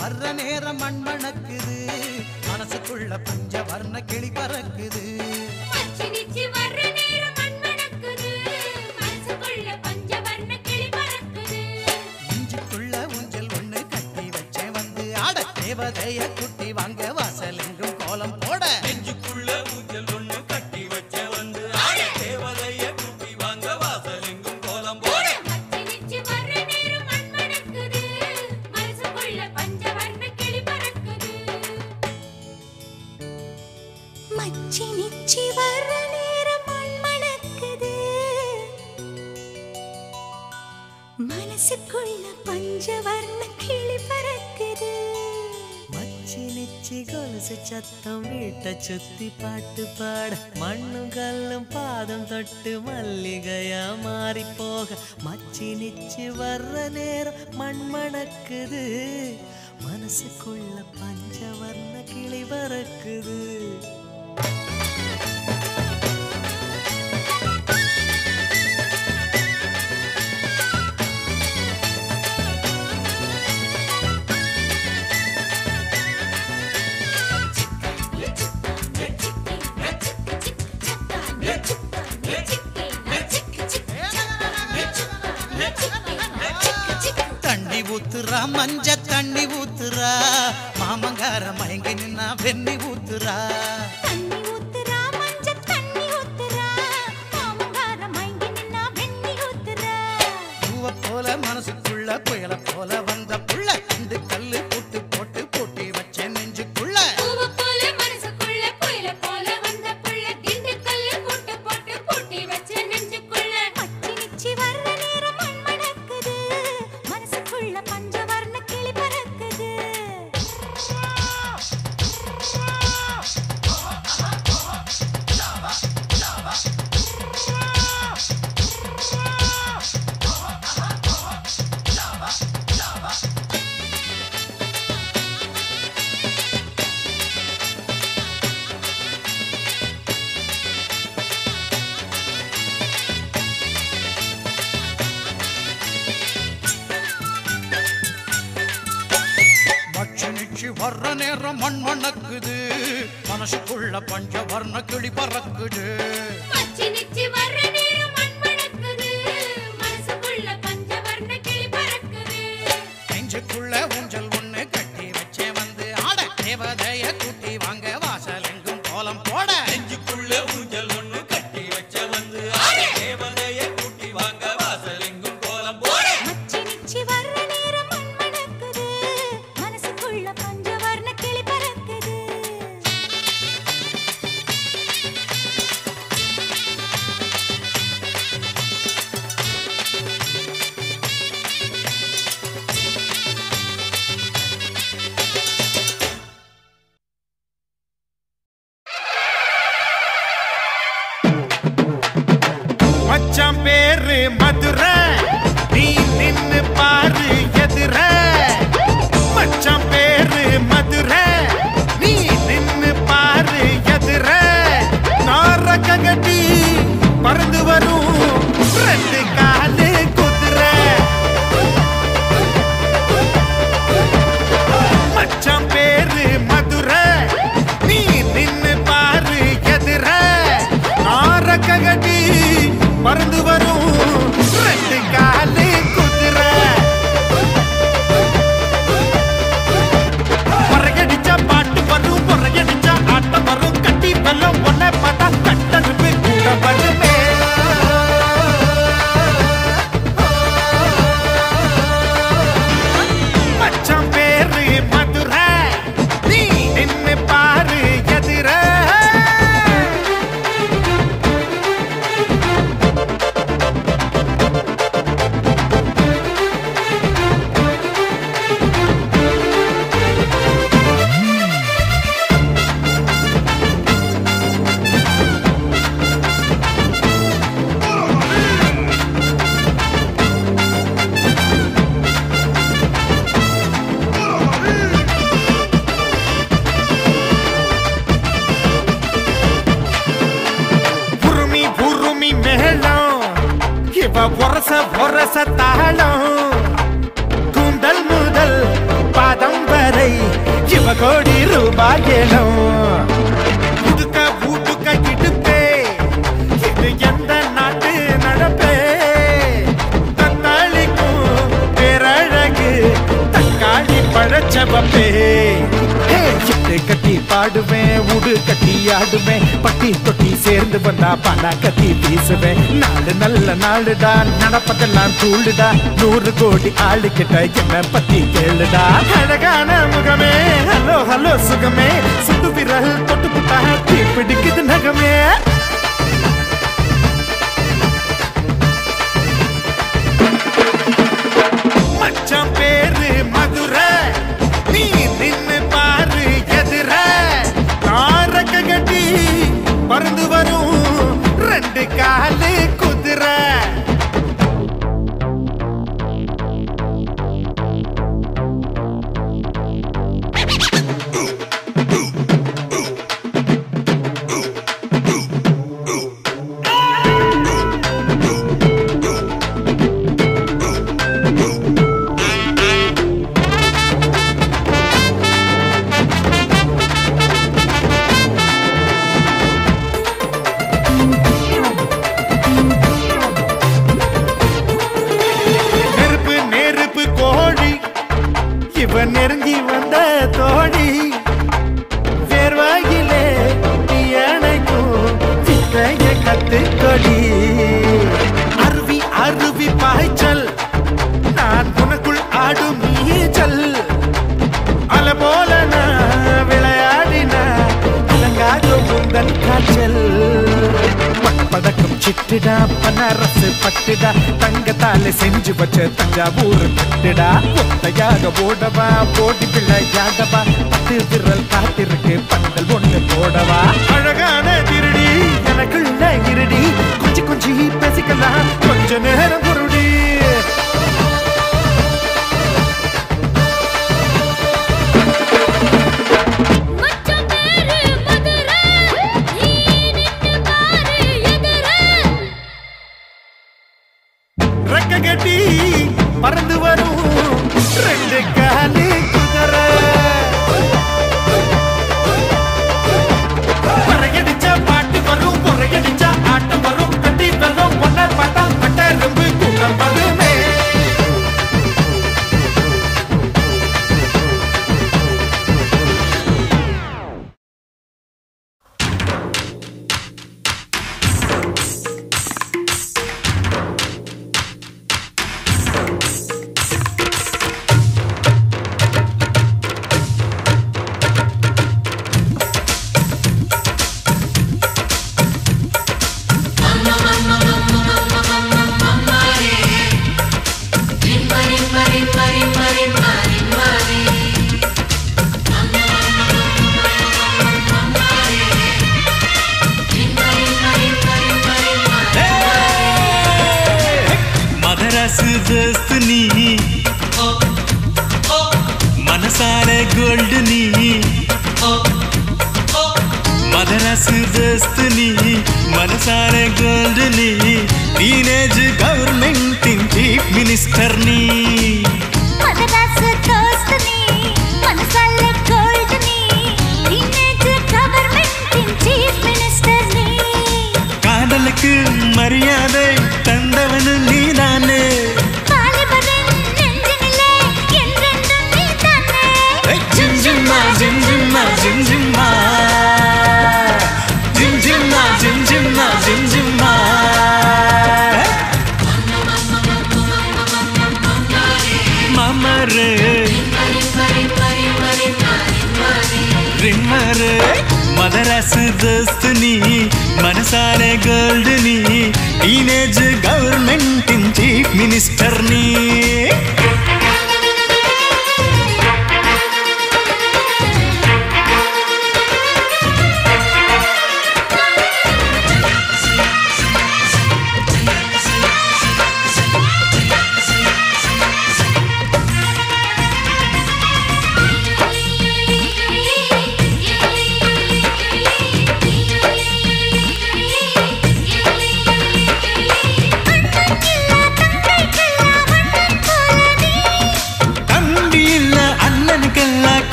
வர்ற நேரம் மண்மணக்குது மனசுக்குள்ள பஞ்ச வர்ண கிளி பறக்குது பச்சை நிச்சி வர்ற நேரம் மண்மணக்குது மனசுக்குள்ள பஞ்ச வர்ண கிளி பறக்குது நெஞ்சுக்குள்ள ஊஞ்சல் ஒண்ணு கட்டி வச்சே வந்து ஆட தேவதைய குட்டி வாங்க வாசலெங்கும் கோலம் போட நெஞ்சுக்குள்ள ஊஞ்சல் ஒண்ணு கட்டி வச்சே வந்து ஆட தேவதைய குட்டி வாங்க வாசலெங்கும் கோலம் போட பச்சை நிச்சி வர்ற நேரம் மண்மணக்குது மனசுக்குள்ள பஞ்ச மச்சி நிச்சி வர்ற நேரம் மண்மணக்குது மனசுக்குள்ள பஞ்சவர்ண கிளி பறக்குது மச்சி நிச்சி கொலுசு சத்தம் வீட்டை சுத்தி பாட்டு பாட மண்ணும் கல்லும் பாதம் தொட்டு மல்லிகையா மாறி போக மச்சி நிச்சி வர்ற நேரம் மண்மணக்குது மனசுக்குள்ள பஞ்சவர்ண கிளி பறக்குது ஊத்துறா மஞ்ச தண்ணி ஊத்துறா மாமங்கார மயங்கி நின்னா வெண்ணி ஊத்துறா தண்ணி ஊத்துறா மஞ்ச தண்ணி ஊத்துறா மாமங்கார மயங்கி நின்னா வெண்ணி ஊத்துறா பூவ போல மனசுக்குள்ள புயல போல வந்த புள்ள இந்த கல்லு போட்டு போட்டு போட்டி வச்ச நெஞ்சுக்குள்ள பூவ போல மனசுக்குள்ள புயல போல வந்த புள்ள இந்த கல்லு போட்டு போட்டு போட்டி வச்ச நெஞ்சுக்குள்ள பச்சை நிச்சி வர்ற நேரம் மண்மணக்குது மனசுக்குள்ள பஞ்சவர்ண கிளி பறக்குது வர்ற நேரம் மண் மணக்குது மனசுக்குள்ள பஞ்ச வர்ண கிளி பறக்குது பச்சை நிச்சி வர்ற நேரம் மண் மணக்குது மனசுக்குள்ள பஞ்ச வர்ண கிளி பறக்குது நெஞ்சுக்குள்ள ஊஞ்சல் ஒண்ணு கட்டி வச்சே வந்து ஆட தேவதைய கூட்டி வாங்க வாசலெங்கும் கோலம் போட நெஞ்சுக்குள்ள ஊஞ்சல் ஒண்ணு கட்டி வச்சே வந்து ஆட தேவதைய கூட்டி வாங்க வாசலெங்கும் கோலம் போட பச்சை நிச்சி வர்ற நேரம் மண் மணக்குது மனசுக்குள்ள மச்சான் பேரு மதுரை நீ நின்னு பாரு எதிர மச்சான் பேரு மதுரை நீ நின்னு பாரு எதிர நான் ரக்கம் கட்டி பறந்து வரும் ரெண்டு காலு குதிரை மச்சான் பேரு மதுரை நீ நின்னு பாரு எதிர நான் ரக்கம் கட்டி பறந்து வரும் ரெண்டு காலு குதிரை பறகடிச்சா பாட்டு வரும் பொறையடிச்சா ஆட்டம் வரும் கட்டி பல்லம் ஒன்ன பார்த்தா கட்டனுக்கு கூட வருமே மச்சான் பேரு மதுரை நீ நின்னு பாரு எதிர वरस वरस तालों तूंदल मुदल पादम बर कटी पाड़वे उड़ कटी आड़वे पटी तोटी சேர்ந்து வந்தா பானா கட்டி வீசுவே நாளு நல்ல நாளுடா நடப்பதெல்லாம் தூளுடா நூறு கோடி ஆளு கிட்ட என்ன பத்தி கேளுடா அழகான முகமே ஹலோ ஹலோ சுகமே சுட்டு விரல் தொட்டு புட்டா தீ பிடிக்குது நகமே மச்சான் பேரு மதுரை நீ நின்னு பாரு எதிர நாரக கட்டி परंदु वरू रंड काले कुदरा चिट्टिडा बनारस पट्टिडा तंगताले सेंजु वच्च तंजावूर तट्टिडा ओट्टैयाग ओडवा ओडि पिळ्ळैयागवा पत्तु विरल काट्टिरुक्कु पंडल ओन्नु पोडवा अळगान तिरुडी एनक्कुள்ள இருடி கொஞ்சி கொஞ்சி பேசிக்கலாம் கொஞ்ச நேரம் புருடி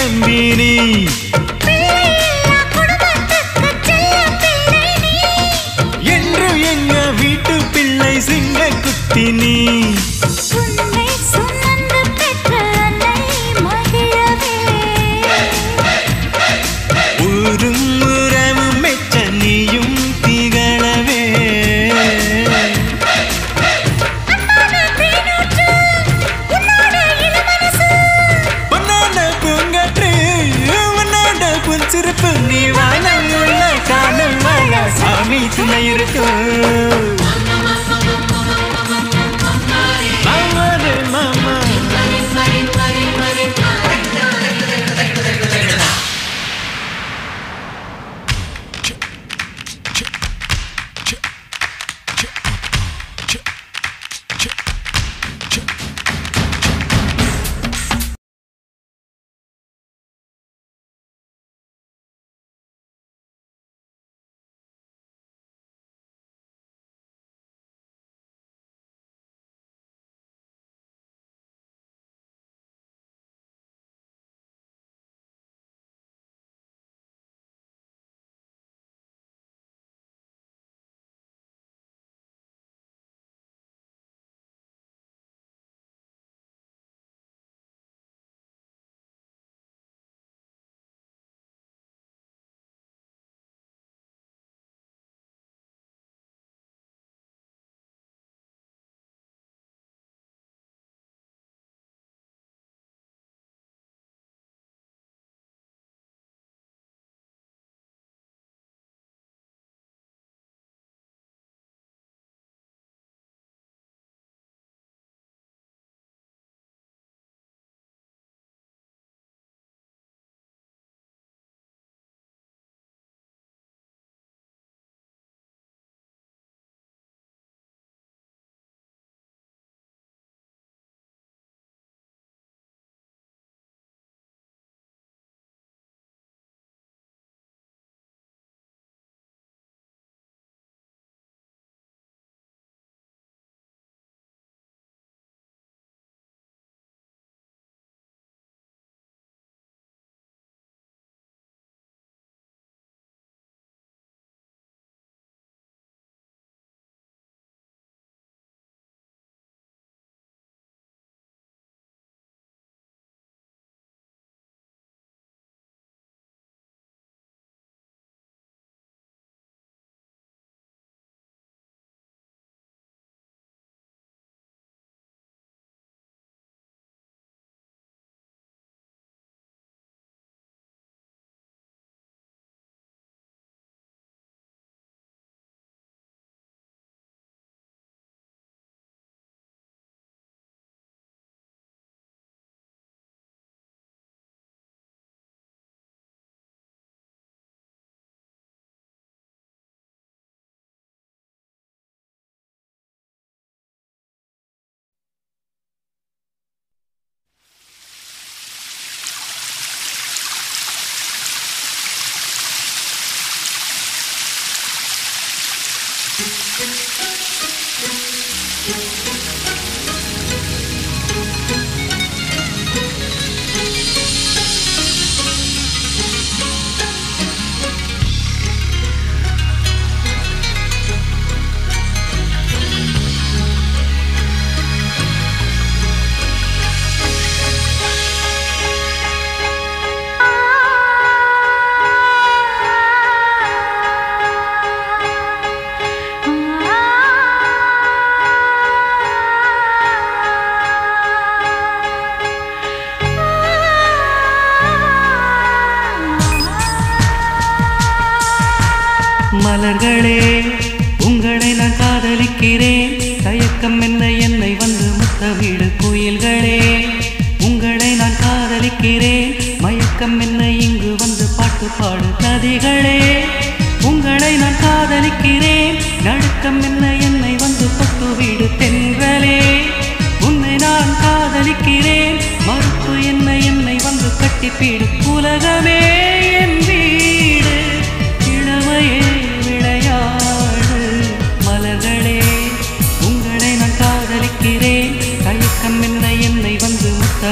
தம்பினி என்று எங்க வீட்டு பிள்ளை சிங்க குத்தினி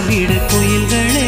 வீடு கோயில்களே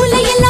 मूल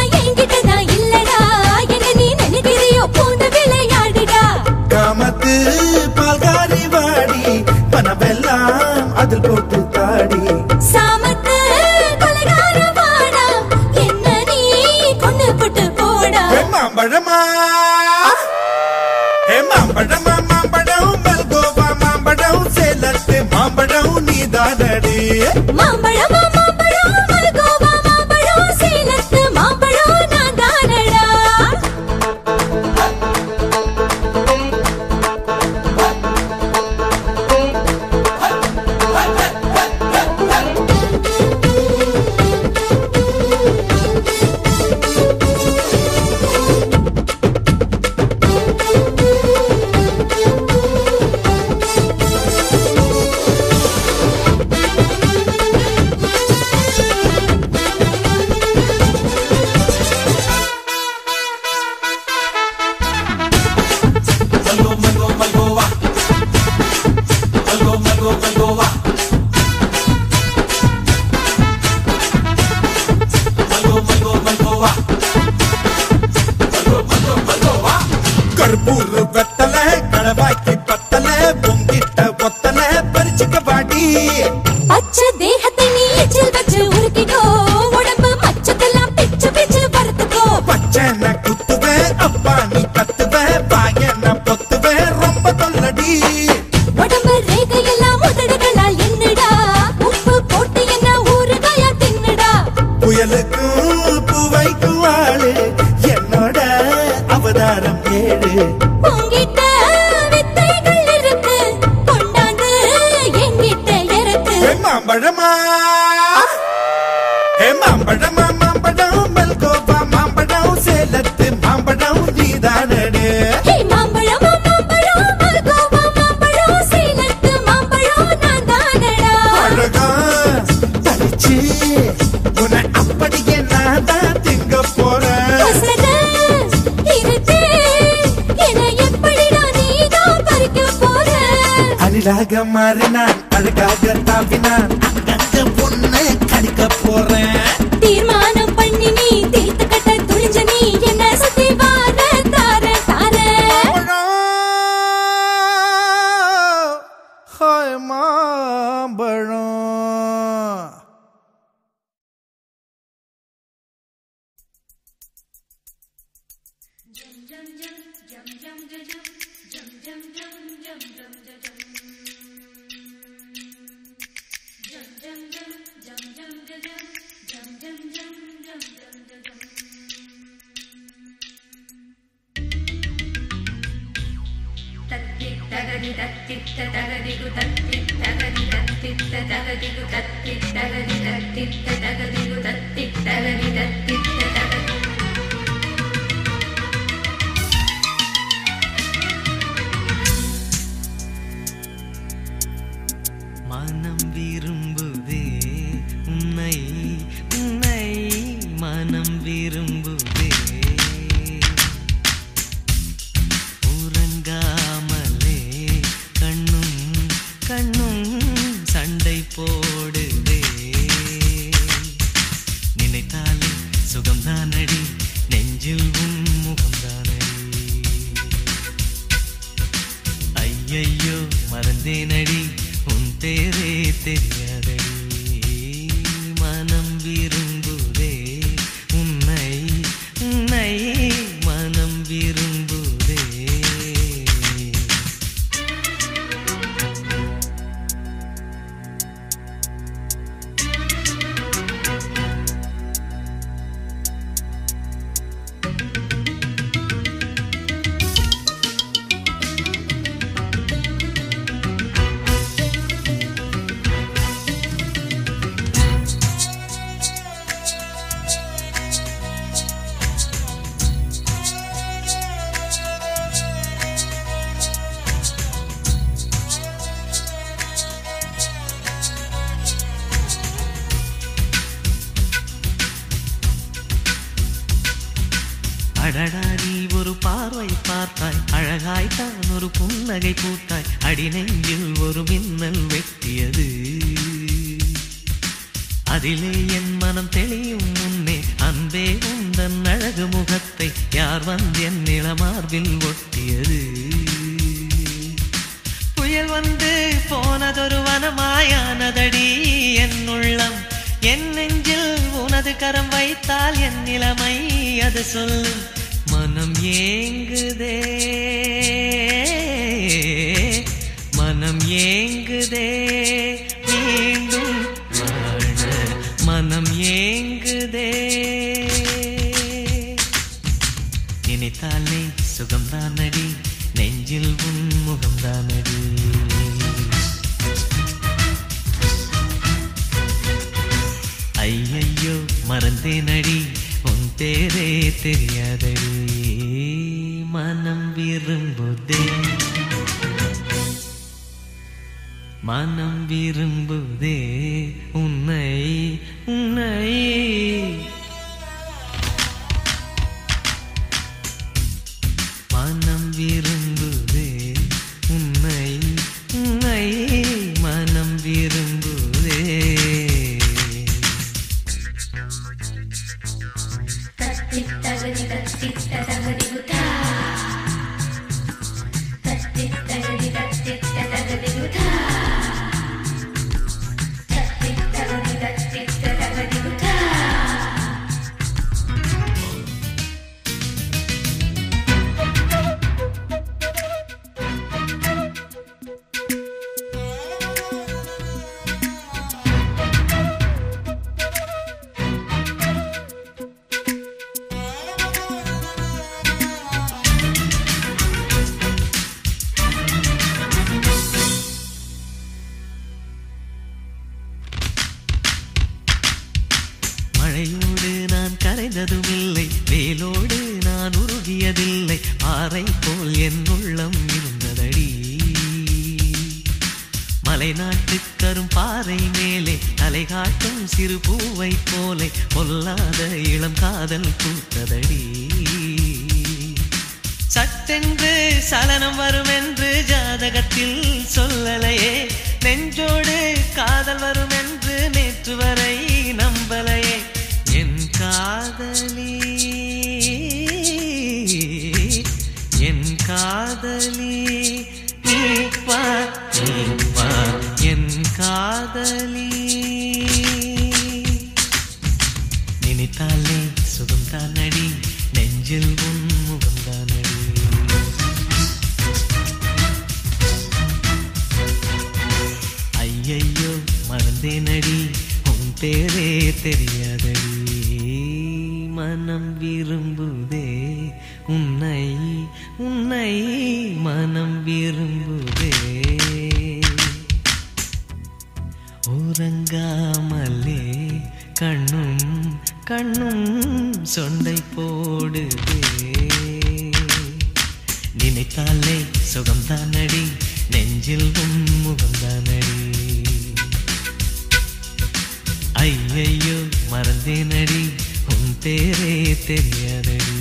मनम येंगुदे। அதுவும் முகம்தானடி. ஐயையோ மறந்தேனடி உன் பேரே தெரியாதடி. மனம் விரும்புதே மனம் விரும்புதே உன்னை உன்னை. மனம் விரும்புதே உன்னை உன்னை. மனம் விரும்புதே தத்தி தகதி தத்தி தகதி குதா தத்தி தகதி தத்தி தகதி குதா. மழையோடு நான் கரைந்ததுமில்லை, வேலோடு நான் உருகியதில்லை, பாறை போல் என் உள்ளம் இருந்ததடி. மலை நாட்டு கரும் பாறை மேலே தலை காட்டும் சிறு பூவை போலே பொல்லாத இளம் காதல் பூத்ததடி. சட்டென்று சலனம் வருமென்று ஜாதகத்தில் சொல்லலையே, நெஞ்சோடு காதல் வருமென்று நேற்று வரை நம்பலையே. என் காதலி என் காதலி நீ வா நீ வா என் காதலி. நினைத்தாலே சுகம்தான் அடி, நெஞ்சில் உன் முகம்தான் அடி. ஐயையோ மறந்தேனடி உன் பேரே தெரியாதடி. மனம் விரும்புதே உன்னை உன்னை. மனம் விரும்புதே உறங்காமலே கண்ணும் கண்ணும் சொண்டை போடுதே. நினைத்தாலே சுகம்தானடி, நெஞ்சில் உன் முகம்தானடி. ஐயையோ மறந்தேனடி உன் பேரே தெரியாதடி.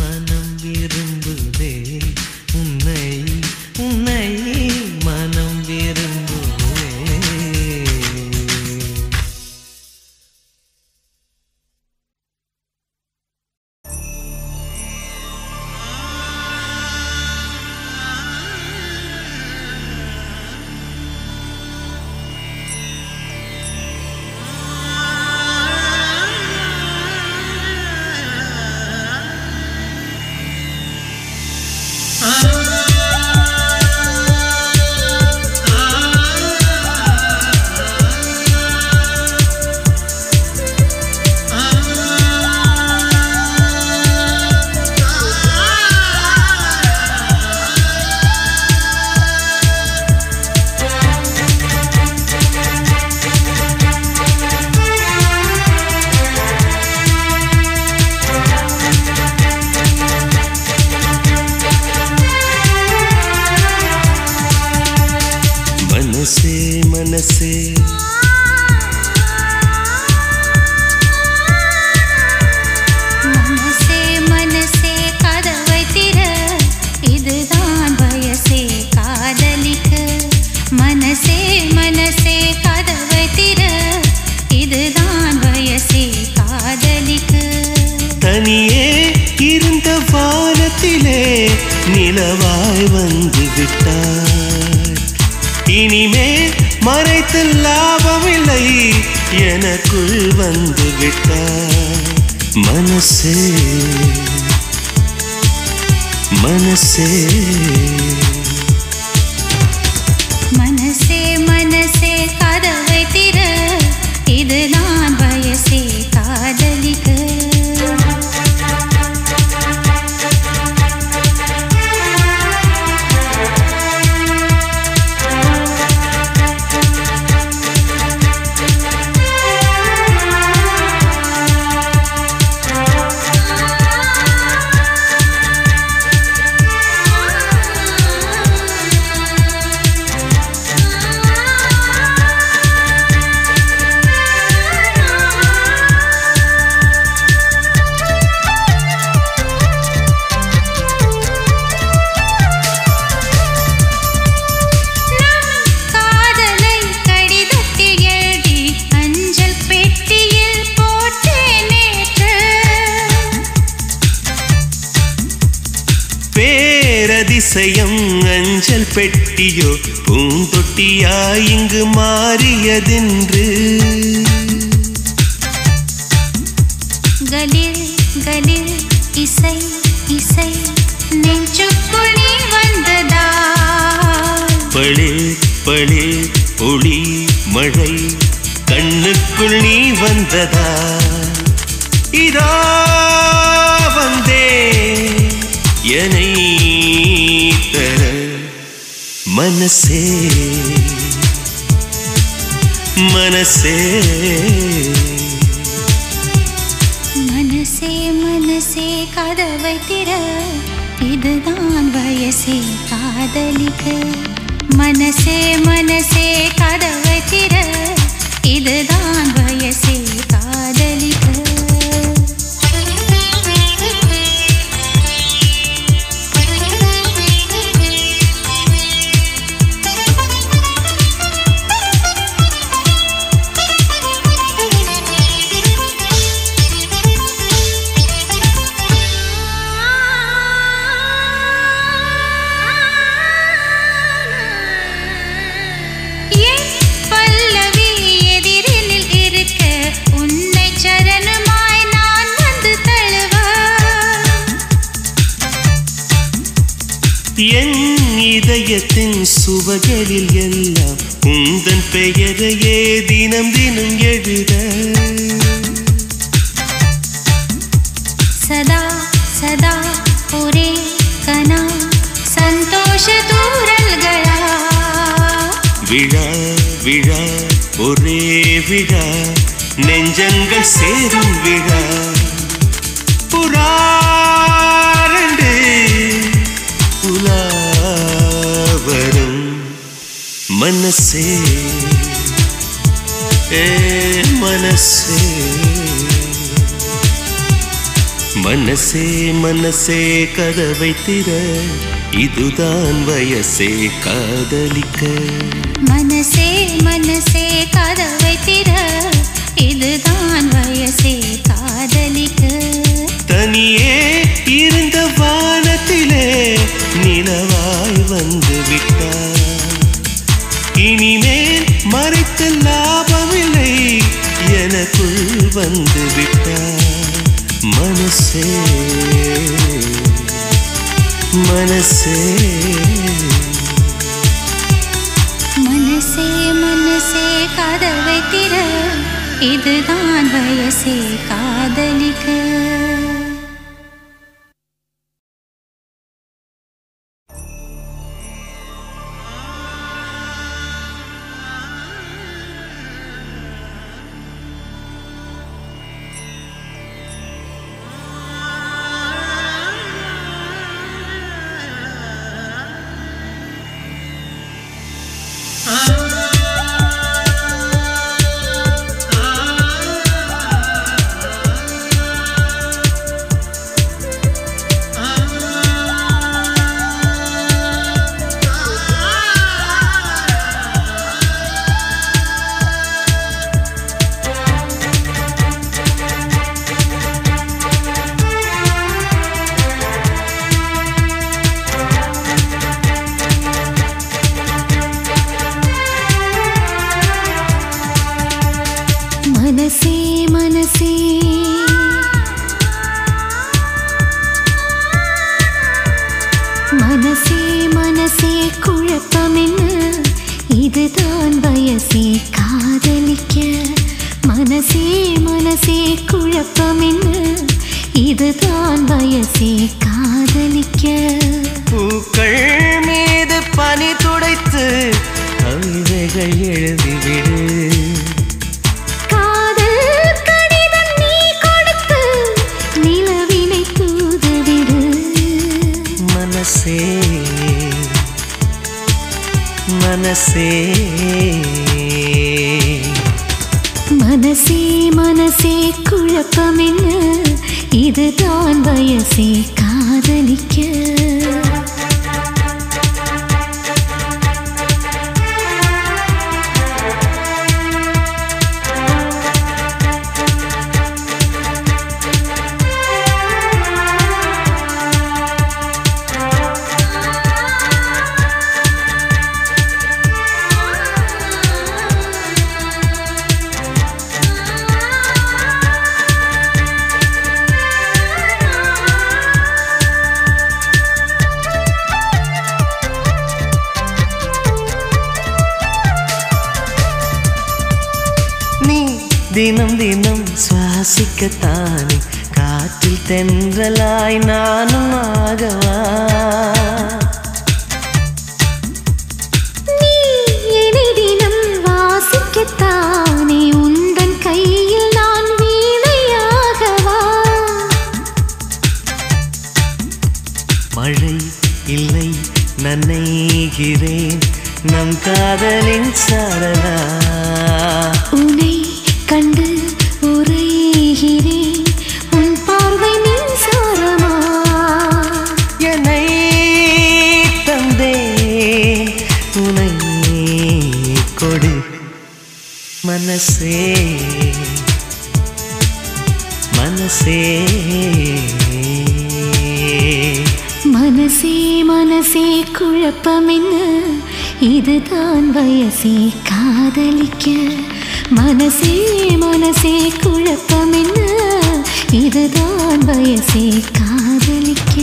மனம் விரும்புதே உன்னை உன்னை. மனம் விரும்புதே. இனிமேல் மறைத்து லாபமில்லை எனக்குள் வந்து விட்டாய். மனசே மனசே மனசே மனசே கதவை திற, இதுதான் வயசே காதலிக்க. അതിശയം അഞ്ചൽ പെട്ടിയോ പൂന്തൊട്ടിയായി ഇങ്ങ് മാറിയതെന്ന് ഗലിൽ ഗലിൽ ഇസൈ ഇസൈ നെഞ്ചുക്കുളി വന്നതാ പളി പളി ഒളി മഴை കണ്ണുക്കുൾ നീ വന്നതാ ഇതാ मनसे मनसे मनसे मनसे कादवै तिर इदुदान वयसे कादलिक मनसे मनसे कादवै तिर इदुदान वयसे कादलिक சுவகலில் எல்லாம் உந்தன் பெயரையே தினம் தினம் எழுத சதா சதா ஒரே கனா சந்தோஷ தூரல்களா விழா விழா ஒரே விழா நெஞ்சங்கள் சேரும் விழா புறா मनसे ए मनसे मनसे मनसे कदवैतिर इदुदान वयसे कादलिक मनसे मनसे कदवैतिर इदुदान वयसे कादलिक तनिये इरुंद वानतिले निलवाय वंदु विट्टार இனிமேல் மறைத்த லாபமில்லை எனக்குள் வந்து விட்டாய் மனசே மனசே மனசே மனசே கதவை திற இதுதான் வயசே காதலிக்க ദിനം ദിനം ശ്വാസിക്കത്താണി കാറ്റിൽ തെന്നലായി നാനും ആകവാ നീ എനി ദിനം വാസിക്കത്താണി ഉണ്ടൻ കയ്യിൽ നാൻ വീണയാകവാ മഴை இல்லை நனைகிறேன் நம் காதலின் சரணா உன்னை கண்டு உரைகிறேன் உன் பார்வை நீ சாரமா என்னை தந்தே உன்னை கொடு மனசே மனசே மனசே மனசே குழப்பமென்ன இதுதான் வயசே காதலிக்க மனசே மனசே குழப்பமென்ன இதுதான் வயசே காதலிக்க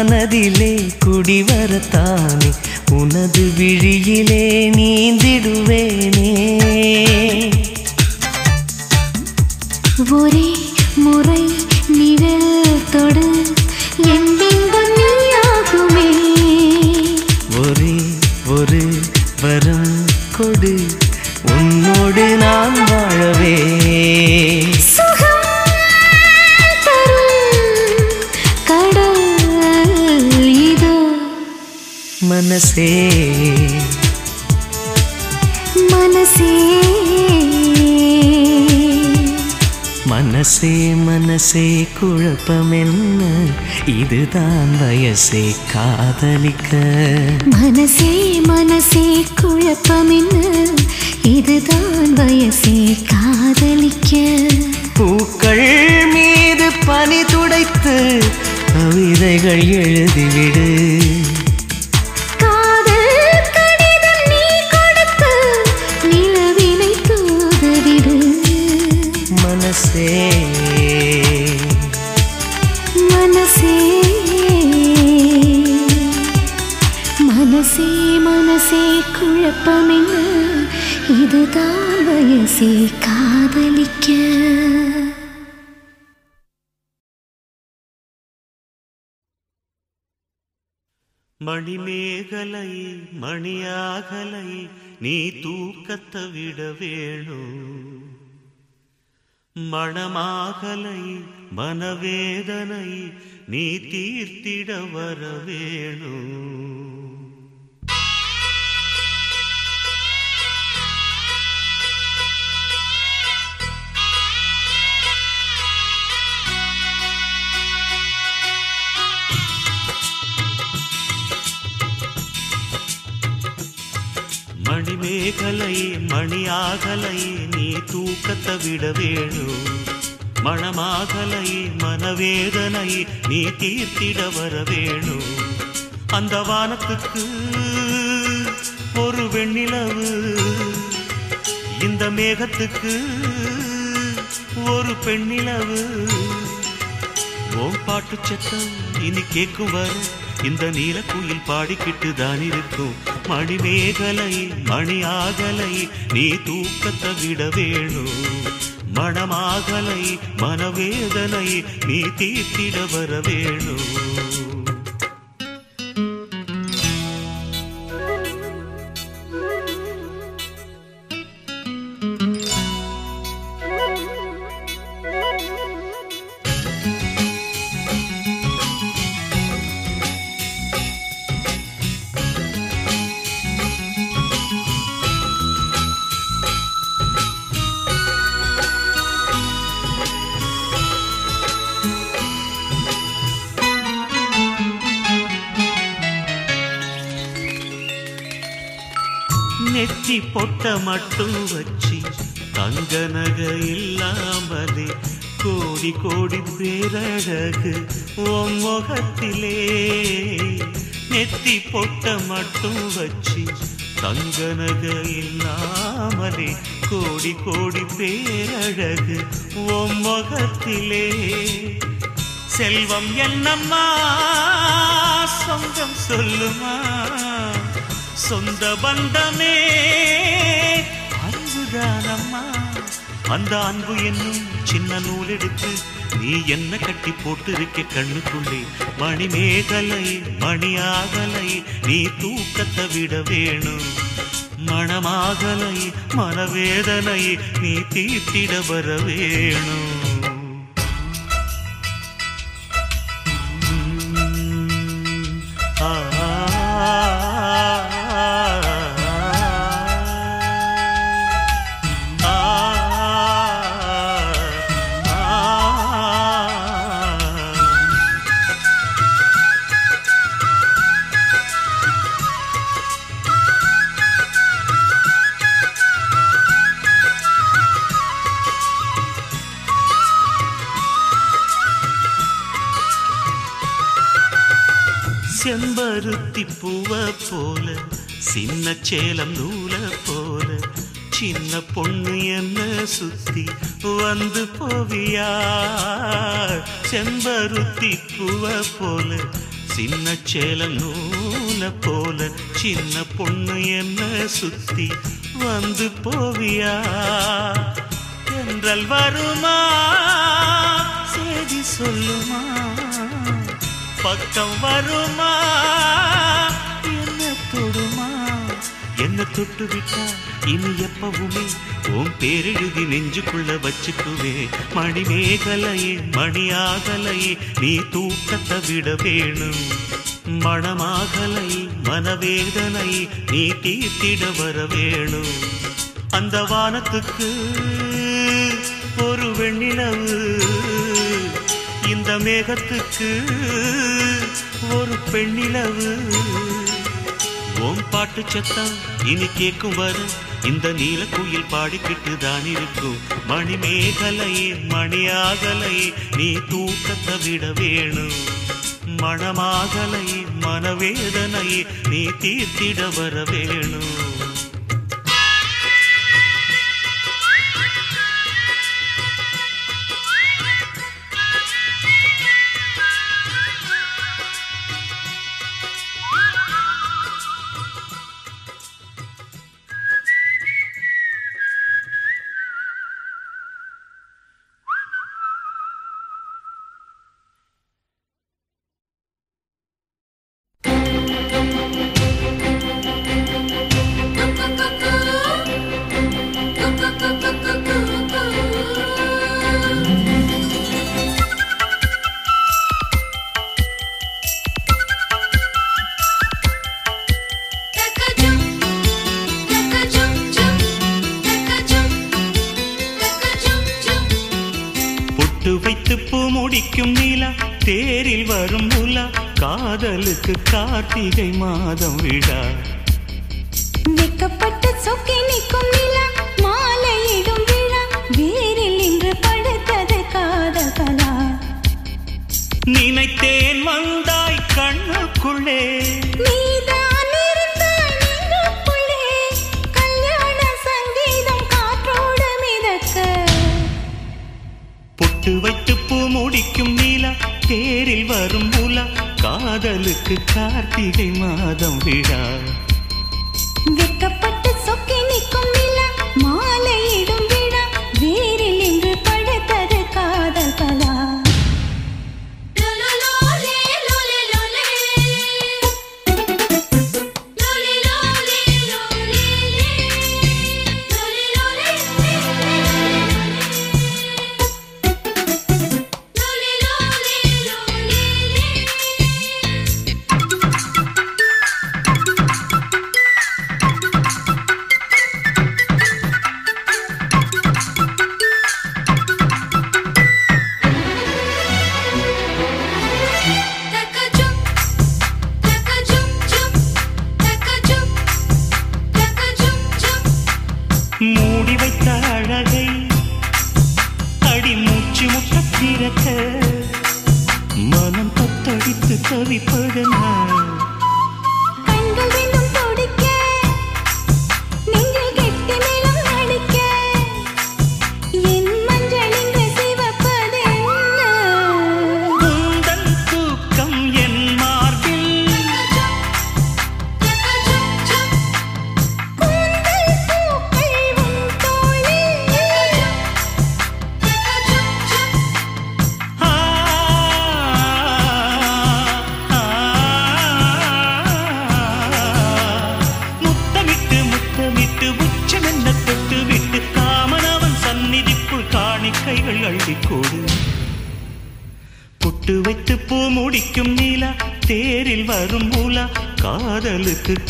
மனதிலே குடி வரத்தானே உனது விழியிலே நீந்திடுவேனே ஒரே முறை நிழல் தொடு என் பிம்பம் நீயாகுமே ஒரே ஒரு வரம் கொடு உன்னோடு நான் வாழவே मनसे मनसे मनसे मनसे कुळपमेन्न इदुदान वयसे कादलिक्क मनसे मनसे कुळपमेन्न इदुदान वयसे कादलिक्क पूक्कल मीदु पनि तुडैत्तु कविदैगळ एळुदिविडु मनसे कुळपमेन्न इदुदान वयसे कादलिक्क। மணிமேகலை மணியாகலை நீ தூக்கத்தை விட வேணும் மணமாகலை மனவேதனை நீ தீர்த்திட வர வேணும் மணிமேகலை மணியாகலை நீ தூக்கத்தை விட வேணும் மணமாகலை மனவேதனை நீ தீர்த்திட வர வேணும் அந்த வானத்துக்கு ஒரு வெண்ணிலவு இந்த மேகத்துக்கு ஒரு பெண்ணிலவு ஓம் பாட்டு சத்தம் இனி கேட்கும் வரை இந்த நீலக்குயில் பாடிக்கிட்டு தான் இருக்கும் மணிமேகலை மணியாகலை நீ தூக்கத்தை விட வேணும் மணமாகலை மனவேதனை நீ தீர்த்திட வர வேணும் நெத்தி பொட்ட மட்டும் வச்சி தங்க நகை இல்லாமலே கோடி கோடி பேரழகு உன் முகத்திலே. நெத்தி பொட்ட மட்டும் வச்சி தங்க நகை இல்லாமலே கோடி கோடி பேரழகு உன் முகத்திலே. செல்வம் என்னம்மா சொந்தம் சொல்லுமா, சொந்த பந்தமே அன்புதானம்மா. அந்த அன்பு என்னும் சின்ன நூல் எடுத்து நீ என்ன கட்டி போட்டு இருக்க கண்ணுக்குள்ளே. மணிமேகலை மணியாகலை நீ தூக்கத்தை விட வேணும், மனமாகலை மனவேதனை நீ தீர்த்திட வர வேணும். செம்பருத்தி பூவ போல சின்ன சேலம் நூல போல சின்ன பொண்ணு என்ன சுத்தி வந்து போவியா. செம்பருத்தி பூவ போல சின்ன சேலம் நூல போல சின்ன பொண்ணு என்ன சுத்தி வந்து போவியா. என்றல் வருமா செய்தி சொல்லுமா, பக்கம் வருமா என்ன தொடுமா. என்ன தொட்டு விட்டா இனி எப்பவுமே உன் பேரெழுதி நெஞ்சுக்குள்ள வச்சுக்குவே. மணிமேகலையே மணியாகலையே நீ தூக்கத்தை விட வேணும், மனமாகலை மனவேதனை நீ தீர்த்திட வர வேணும். அந்த வானத்துக்கு ஒரு வெண்ணிலவு, இந்த மேகத்துக்கு ஒரு பெண்ணிலவு. ஓம் பாட்டு சத்தம் இனி கேட்கும் வர இந்த நீலக்குயில் பாடிக்கிட்டு தான் இருக்கும். மணிமேகலை மணியாகலை நீ தூக்கத்தை விட வேணும், மனமாகலை மனவேதனை நீ தீர்த்திட வர வேணும். கார்த்திகை மாதம் விழா வெக்கப்பட்ட சொக்கி நிற்கும் நிலா மாலையிடும் விழா வேரில் இன்று படுத்தது காதலா. நினைத்தேன் வந்தாய் கண்ணுக்குள்ளே, நீதான் இருந்தாய் நெஞ்சுக்குள்ளே. கல்யாண சங்கீதம் காற்றோடு மிதக்க பொட்டு வைத்து பூ முடிக்கும் நிலா தேரில் வரும் புலா காதலுக்கு கார்த்திகை மாதம் விழா. வெக்கப்பட்டு சொக்கி நிற்கும் நிலா மாலையிடும் விழா வேரில் இன்று படுத்தது காதல் கலா. மனம் தத்தடித்து தவிப்பது நான்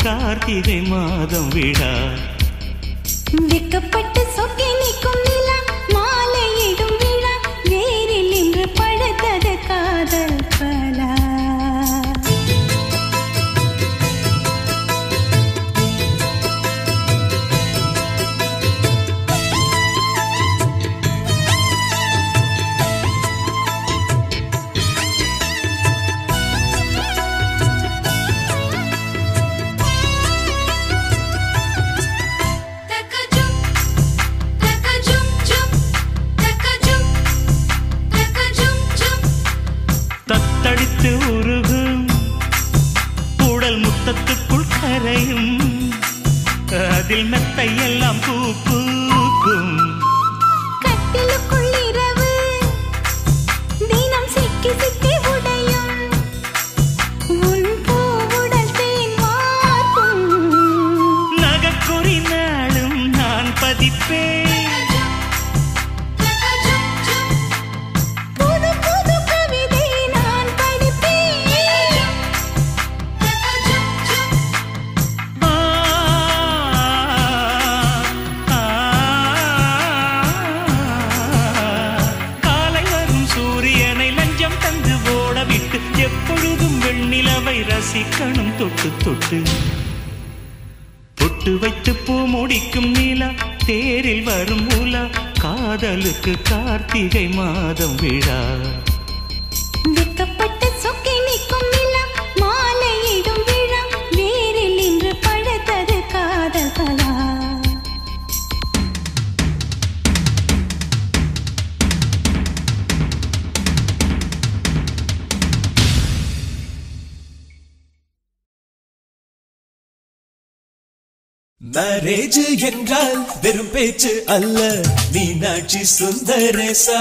கார்த்திகை மாதம் விழா விக்கப்பட்டு சொக்கி நிற்கும் நிலா மாலையிடும் விழா வேரில் இன்று பழுத்தது காதல் பலா கார்த்திகை மாதம் விழா விக்கப்பட்டு சொக்கி நிற்கும் நிலா மாலையிடும் விழா வேரில் இன்று பழுத்தது காதல் பலா மேரேஜ் என்றால் வெறும் பேச்சு அல்ல மீனாட்சி சுந்தரேசா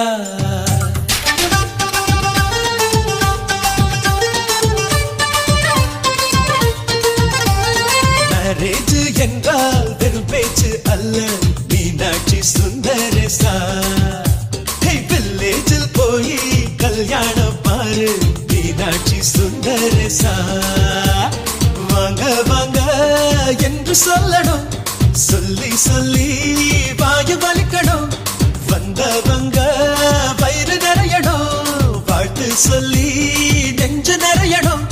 மேரேஜ் என்றால் வெறும் பேச்சு அல்ல மீனாட்சி சுந்தரேசா வில்லேஜில் போய் கல்யாணம் பாரு மீனாட்சி சுந்தரேசா வாங்க வாங்க என்று சொல்லணும் சொல்லி சொல்லி வாயு வலிக்கணும் வந்தவங்க வயிறு நிறையணும் வாழ்த்து சொல்லி நெஞ்சு நிறையணும்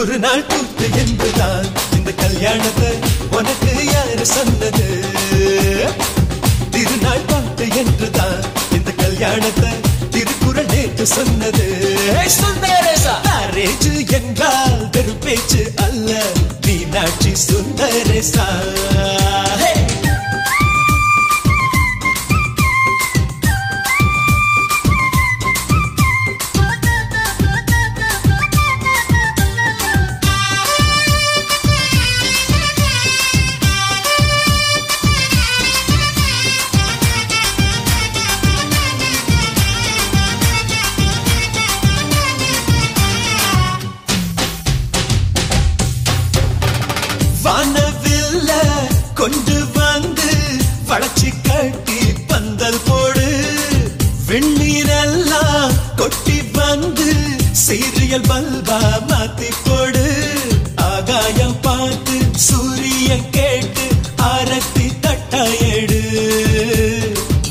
ஒரு நாள் கூத்து என்றுதான் இந்த கல்யாணத்தை உனக்கு யாரு சொன்னது திருநாள் பாட்டு என்றுதான் இந்த கல்யாணத்தை திருக்குறள் நேற்று சொன்னது மேரேஜ் என்றால் வெறும் பேச்சு அல்ல மீனாட்சி சுந்தரேசா பல்பா மாத்தி போடு ஆகாயம் பார்த்து சூரியன் கேட்டு ஆரத்தி தட்டாயடு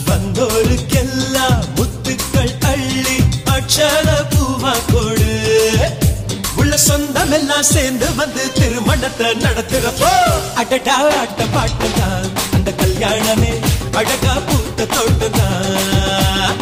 வந்தோருக்கெல்லாம் முத்துக்கள் தள்ளி அட்சர பூவா கோடு உள்ள சொந்தம் எல்லாம் சேர்ந்து வந்து திருமணத்தை நடத்துறப்போ அடடா அட்ட பாட்டுதான் அந்த கல்யாணமே அழகா பூத்த தோட்டதான்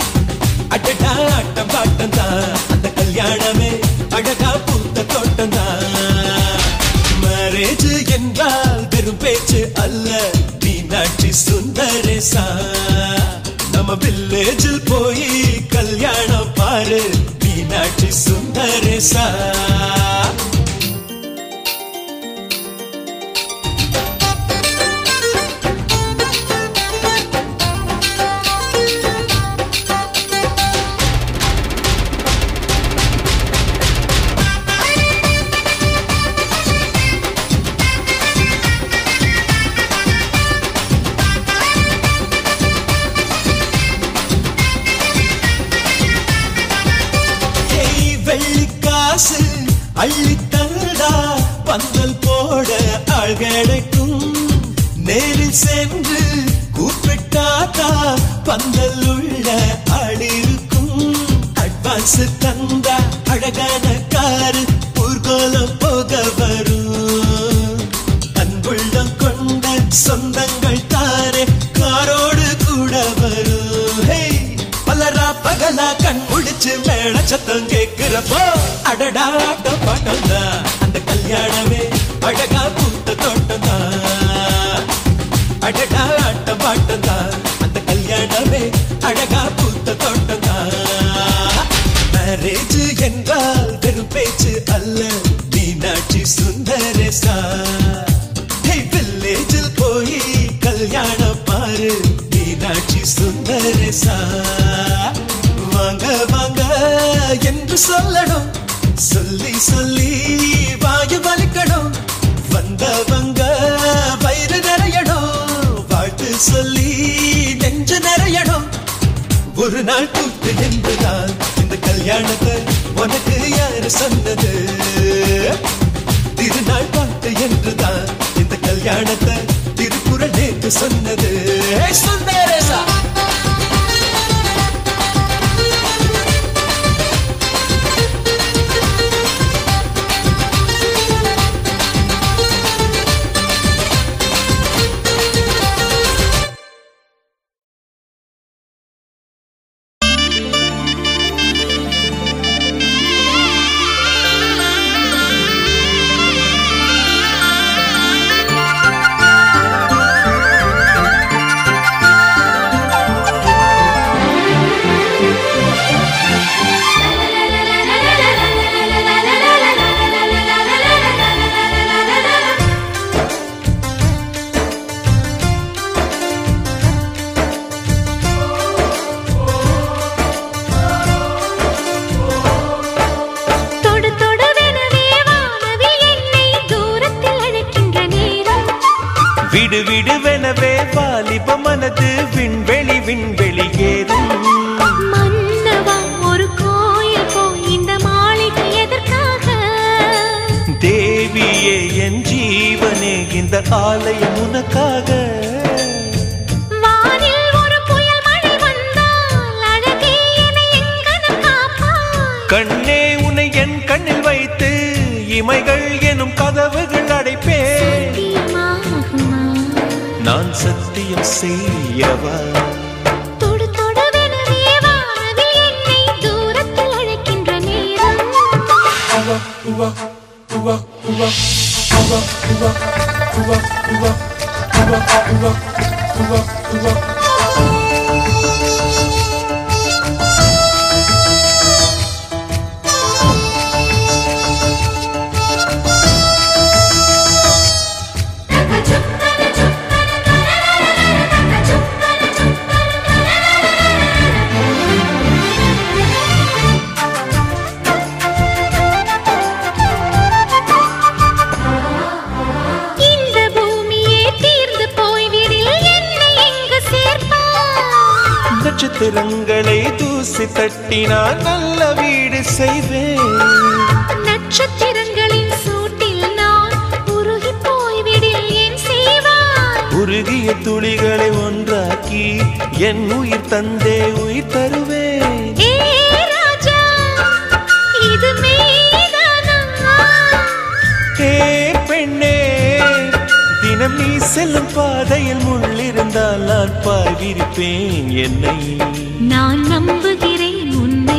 நான் நம்புகிறேன் உன்னை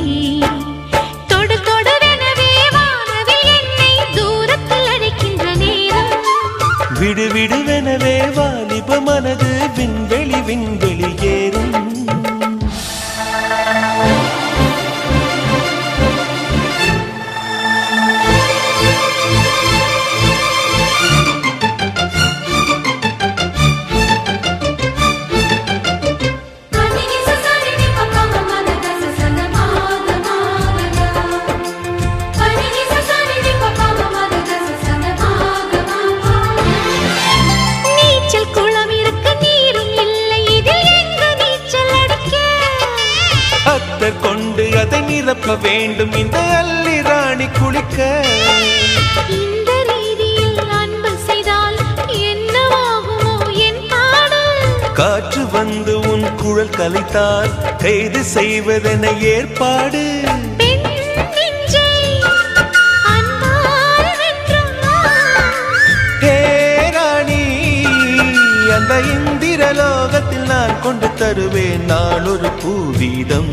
கொடுக்க வேண்டும் இந்த அள்ளி ராணி குளிக்க. இந்த ரீதியில் அன்பு செய்தால் என்னவாகுமோ என் பாடல். காற்று வந்து உன் குழல் கலைத்தால் கைது செய்வதென ஏற்பாடு. तरुवे नालोरु पूवीदं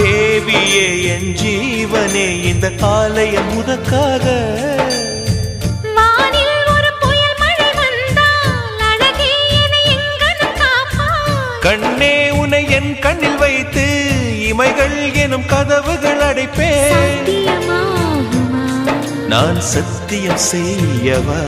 देविये एन जीवने इंद आलयम उदक्काग कण्णे उनै एन् कण्णिल वैत्तु इमैगळ एनुम् कदवुगळ अडैप्पेन् नान् सत्यम् सेयवा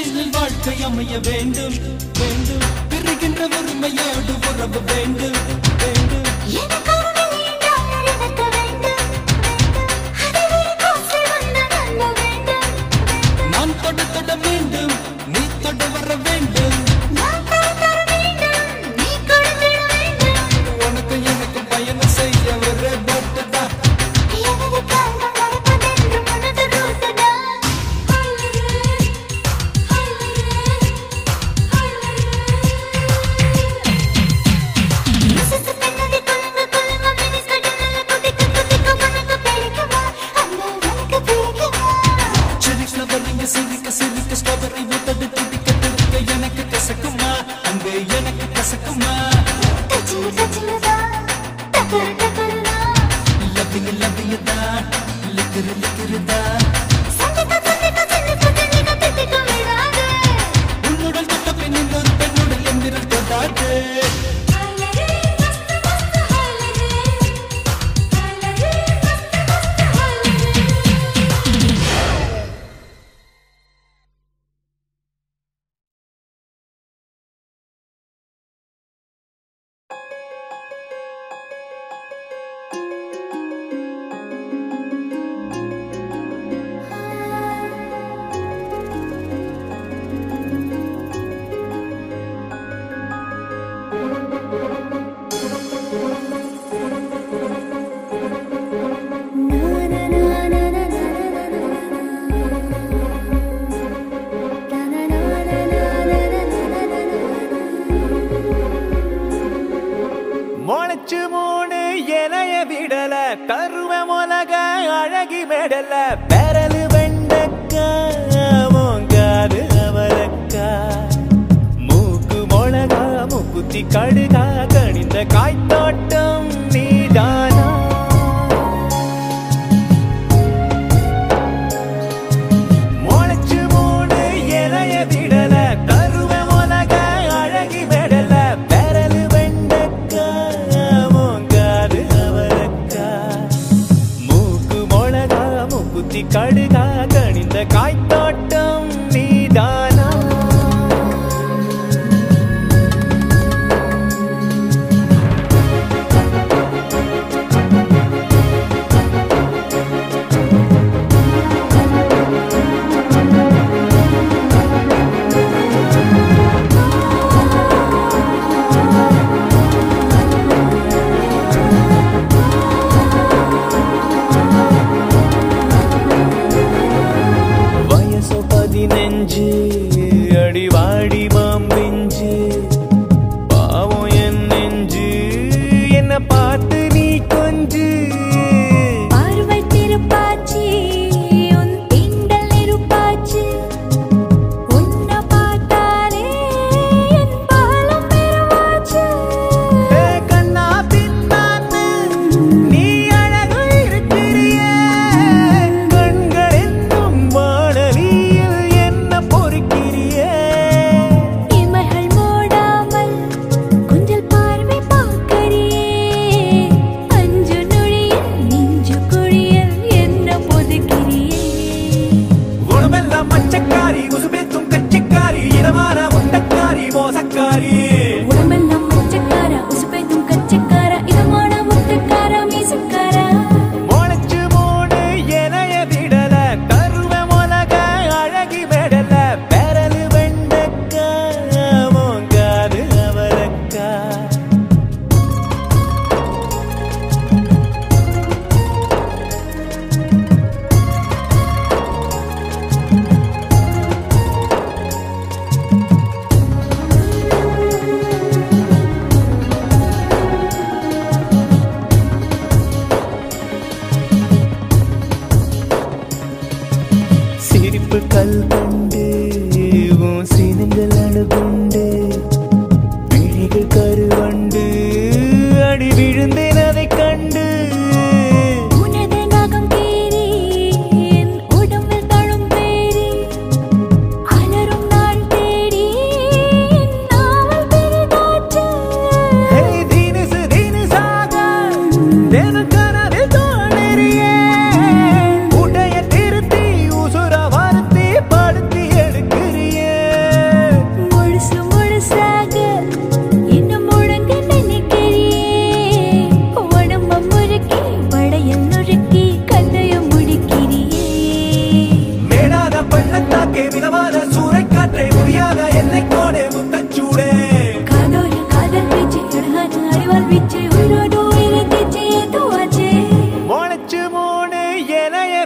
எழில் வாழ்க்கை அமைய வேண்டும் வேண்டும் பிறகின்ற வறுமையோடு உறவு வேண்டும் வேண்டும் என கருணை நீண்டால் இருக்க வேண்டும் அதுவே கோசை வந்த நல்ல வேண்டும் நான் தொட தொட மீண்டும் நீ தொட வர வேண்டும் நான் தொட தொட மீண்டும் நீ கொடுத்திட வேண்டும் உனக்கு எனக்கு பயணம் செய்ய ஒரு பட்டதா எனது காலம் மறப்பதென்று மனது ரோசதா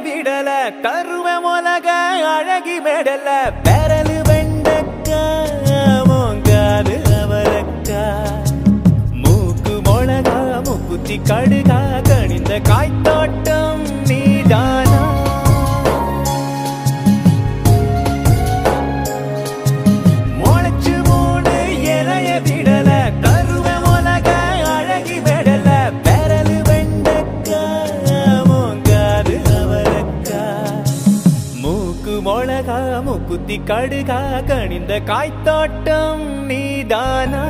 बिडल तरुव मोलग अलगी मेडल बेरल बेंडक्क मोंगाल अवरक्क मूकु मोळग मुकुति कड़ग कणिंद कायतोट्टम नीदाना मोळच्चु मूण इलय बिडल तरुव मोलग अलगी मेडल बेरल बेंडक्क मोंगाल अवरक्क मूकु मोळग मुकुति कड़ग कणिंद कायतोट्टम नीदाना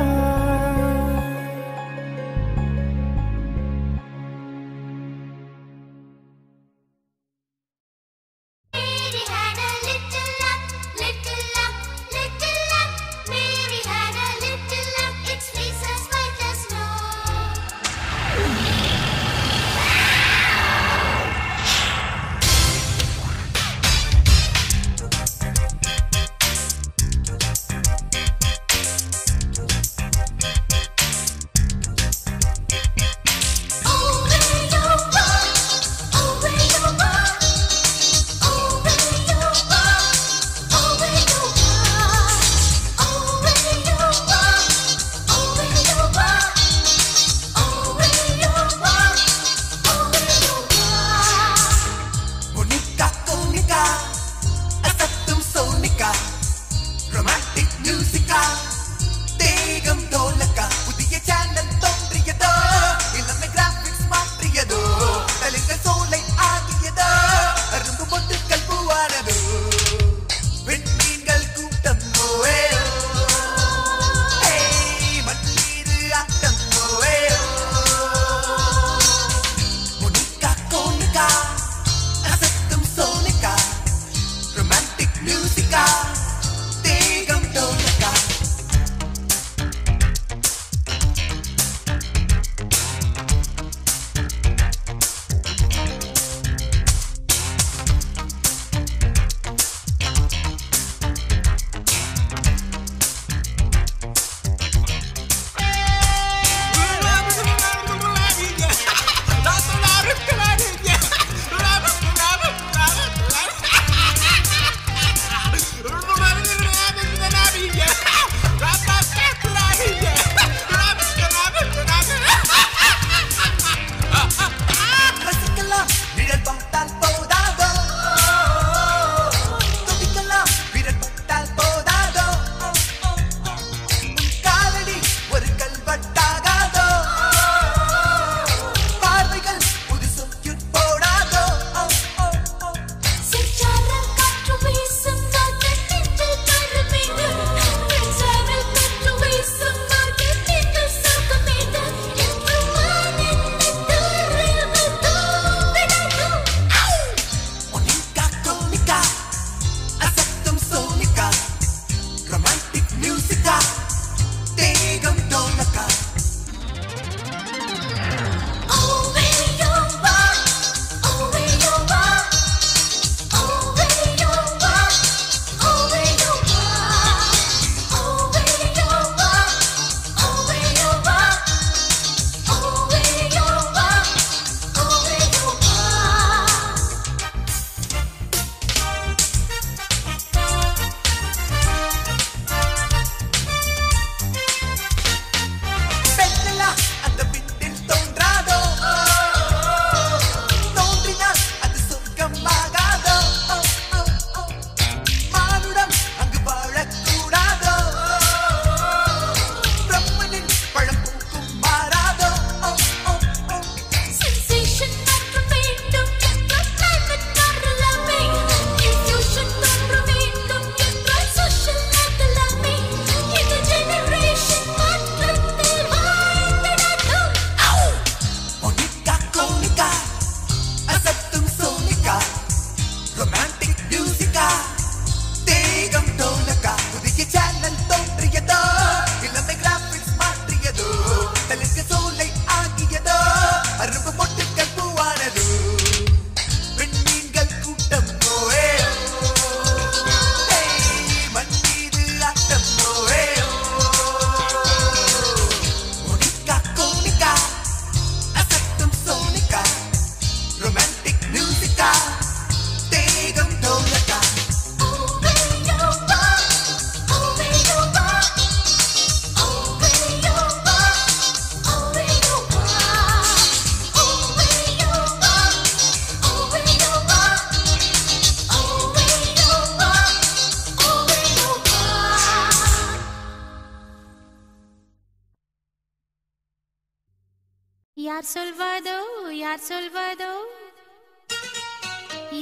யார் சொல்வதோ யார் சொல்வதோ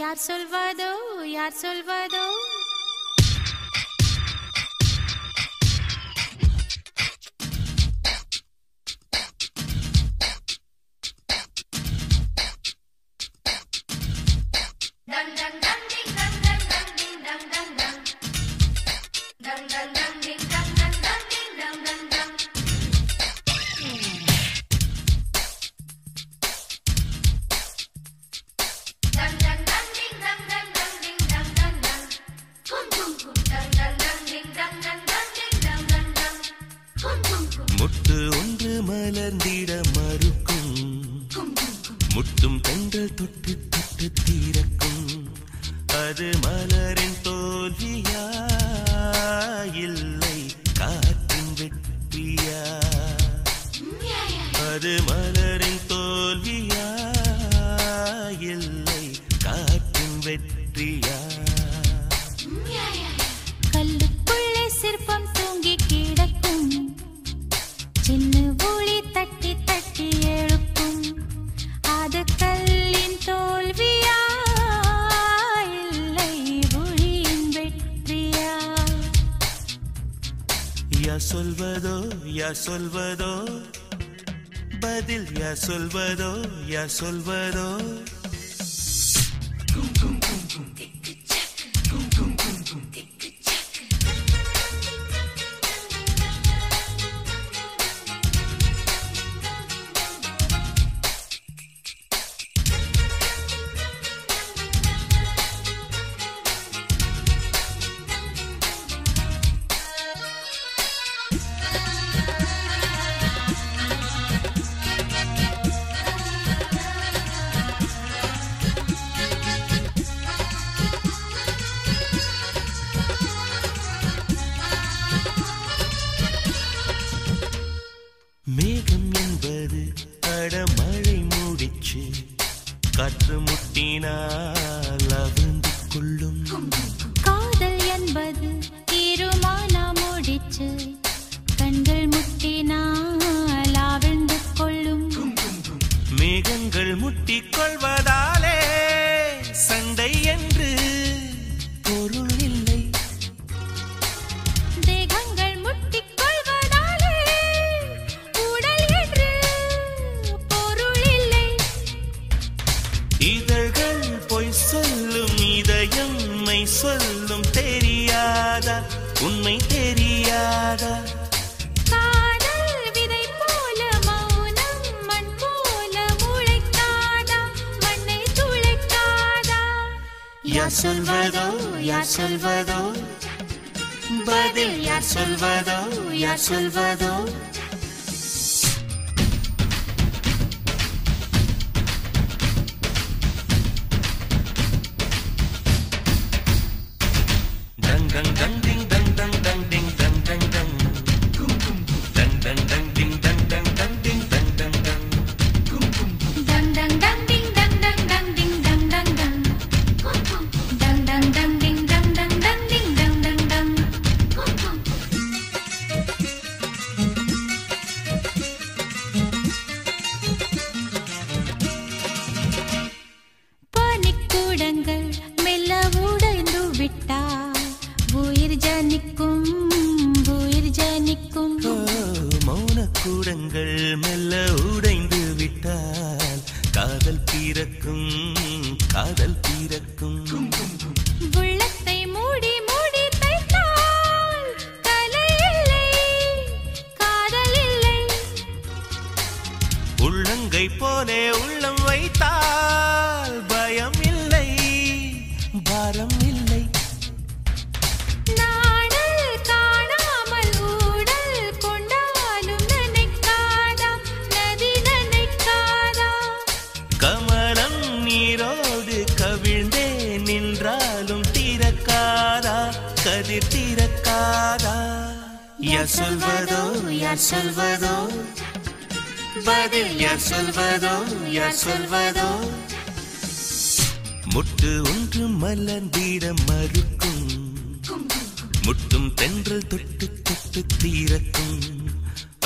யார் சொல்வதோ யார் சொல்வதோ சொல்வதோ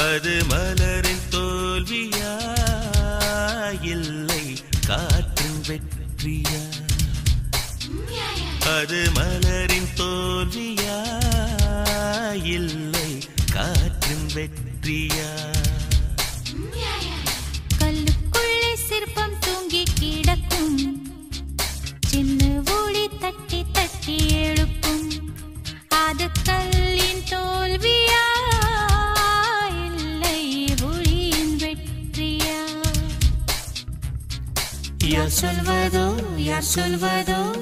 அது மலரின் தோல்வியா இல்லை காற்றின் வெற்றியா அது மலரின் தோல்வியா இல்லை காற்றின் வெற்றியா கல்லுக்குள்ளே சிற்பம் தூங்கி கிடக்கும் சின்ன ஓடி தட்டி தட்டி எழுப்பும் அது கல்லின் தோல்வியா Yar Salvador, Yar Salvador,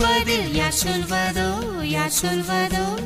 Badil Yar Salvador, Yar Salvador.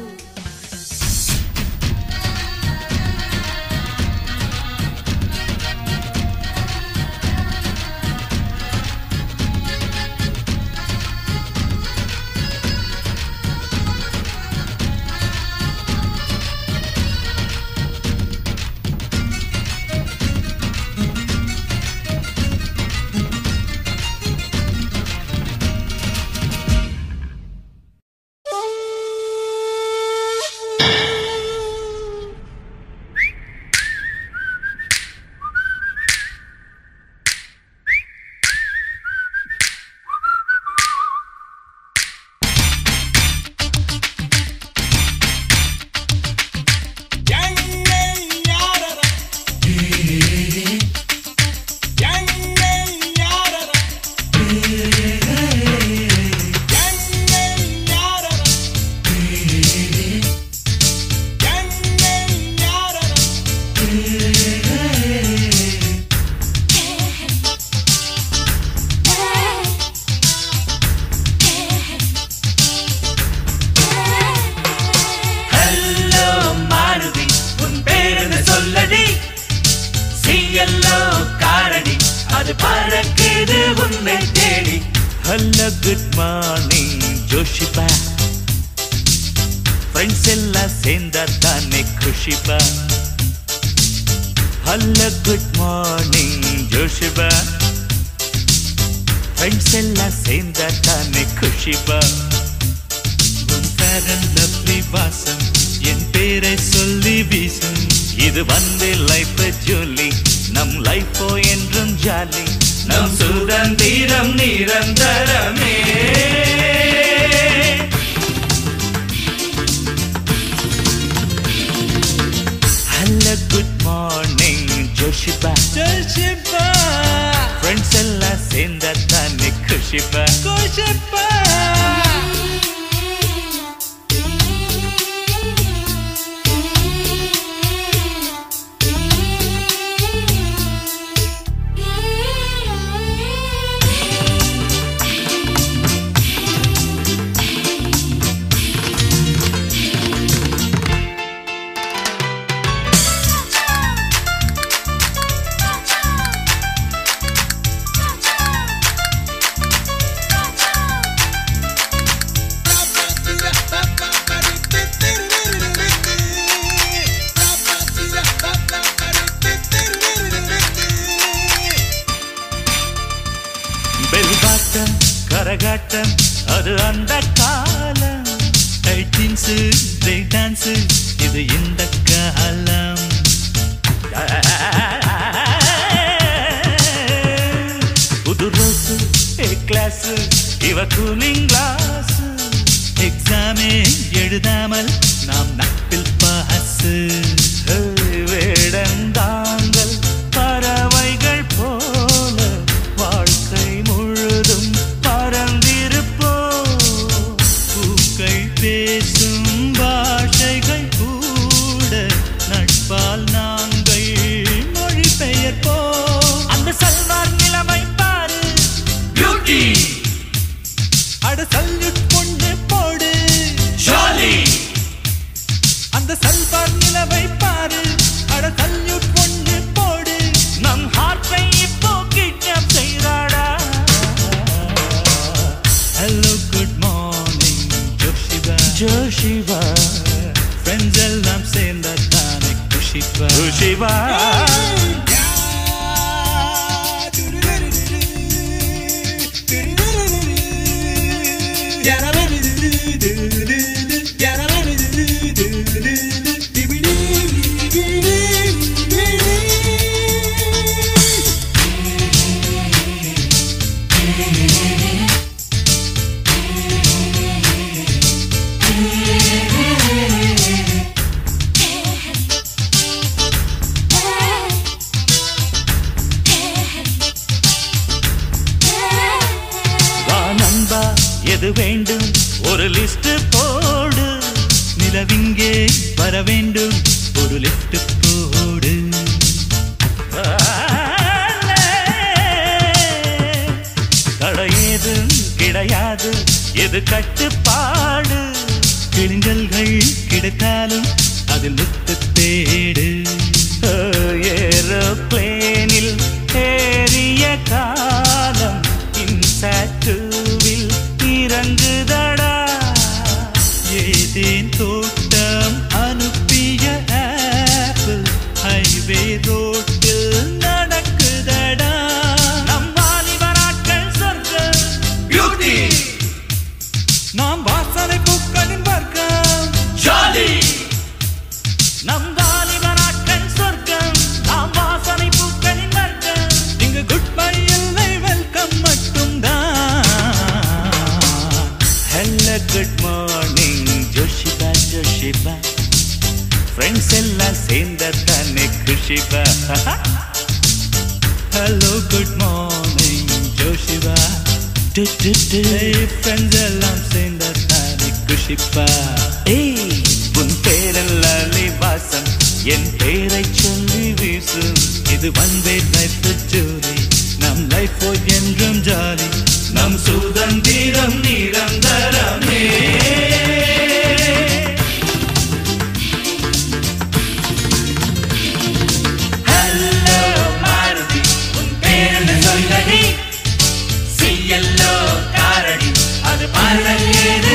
I'll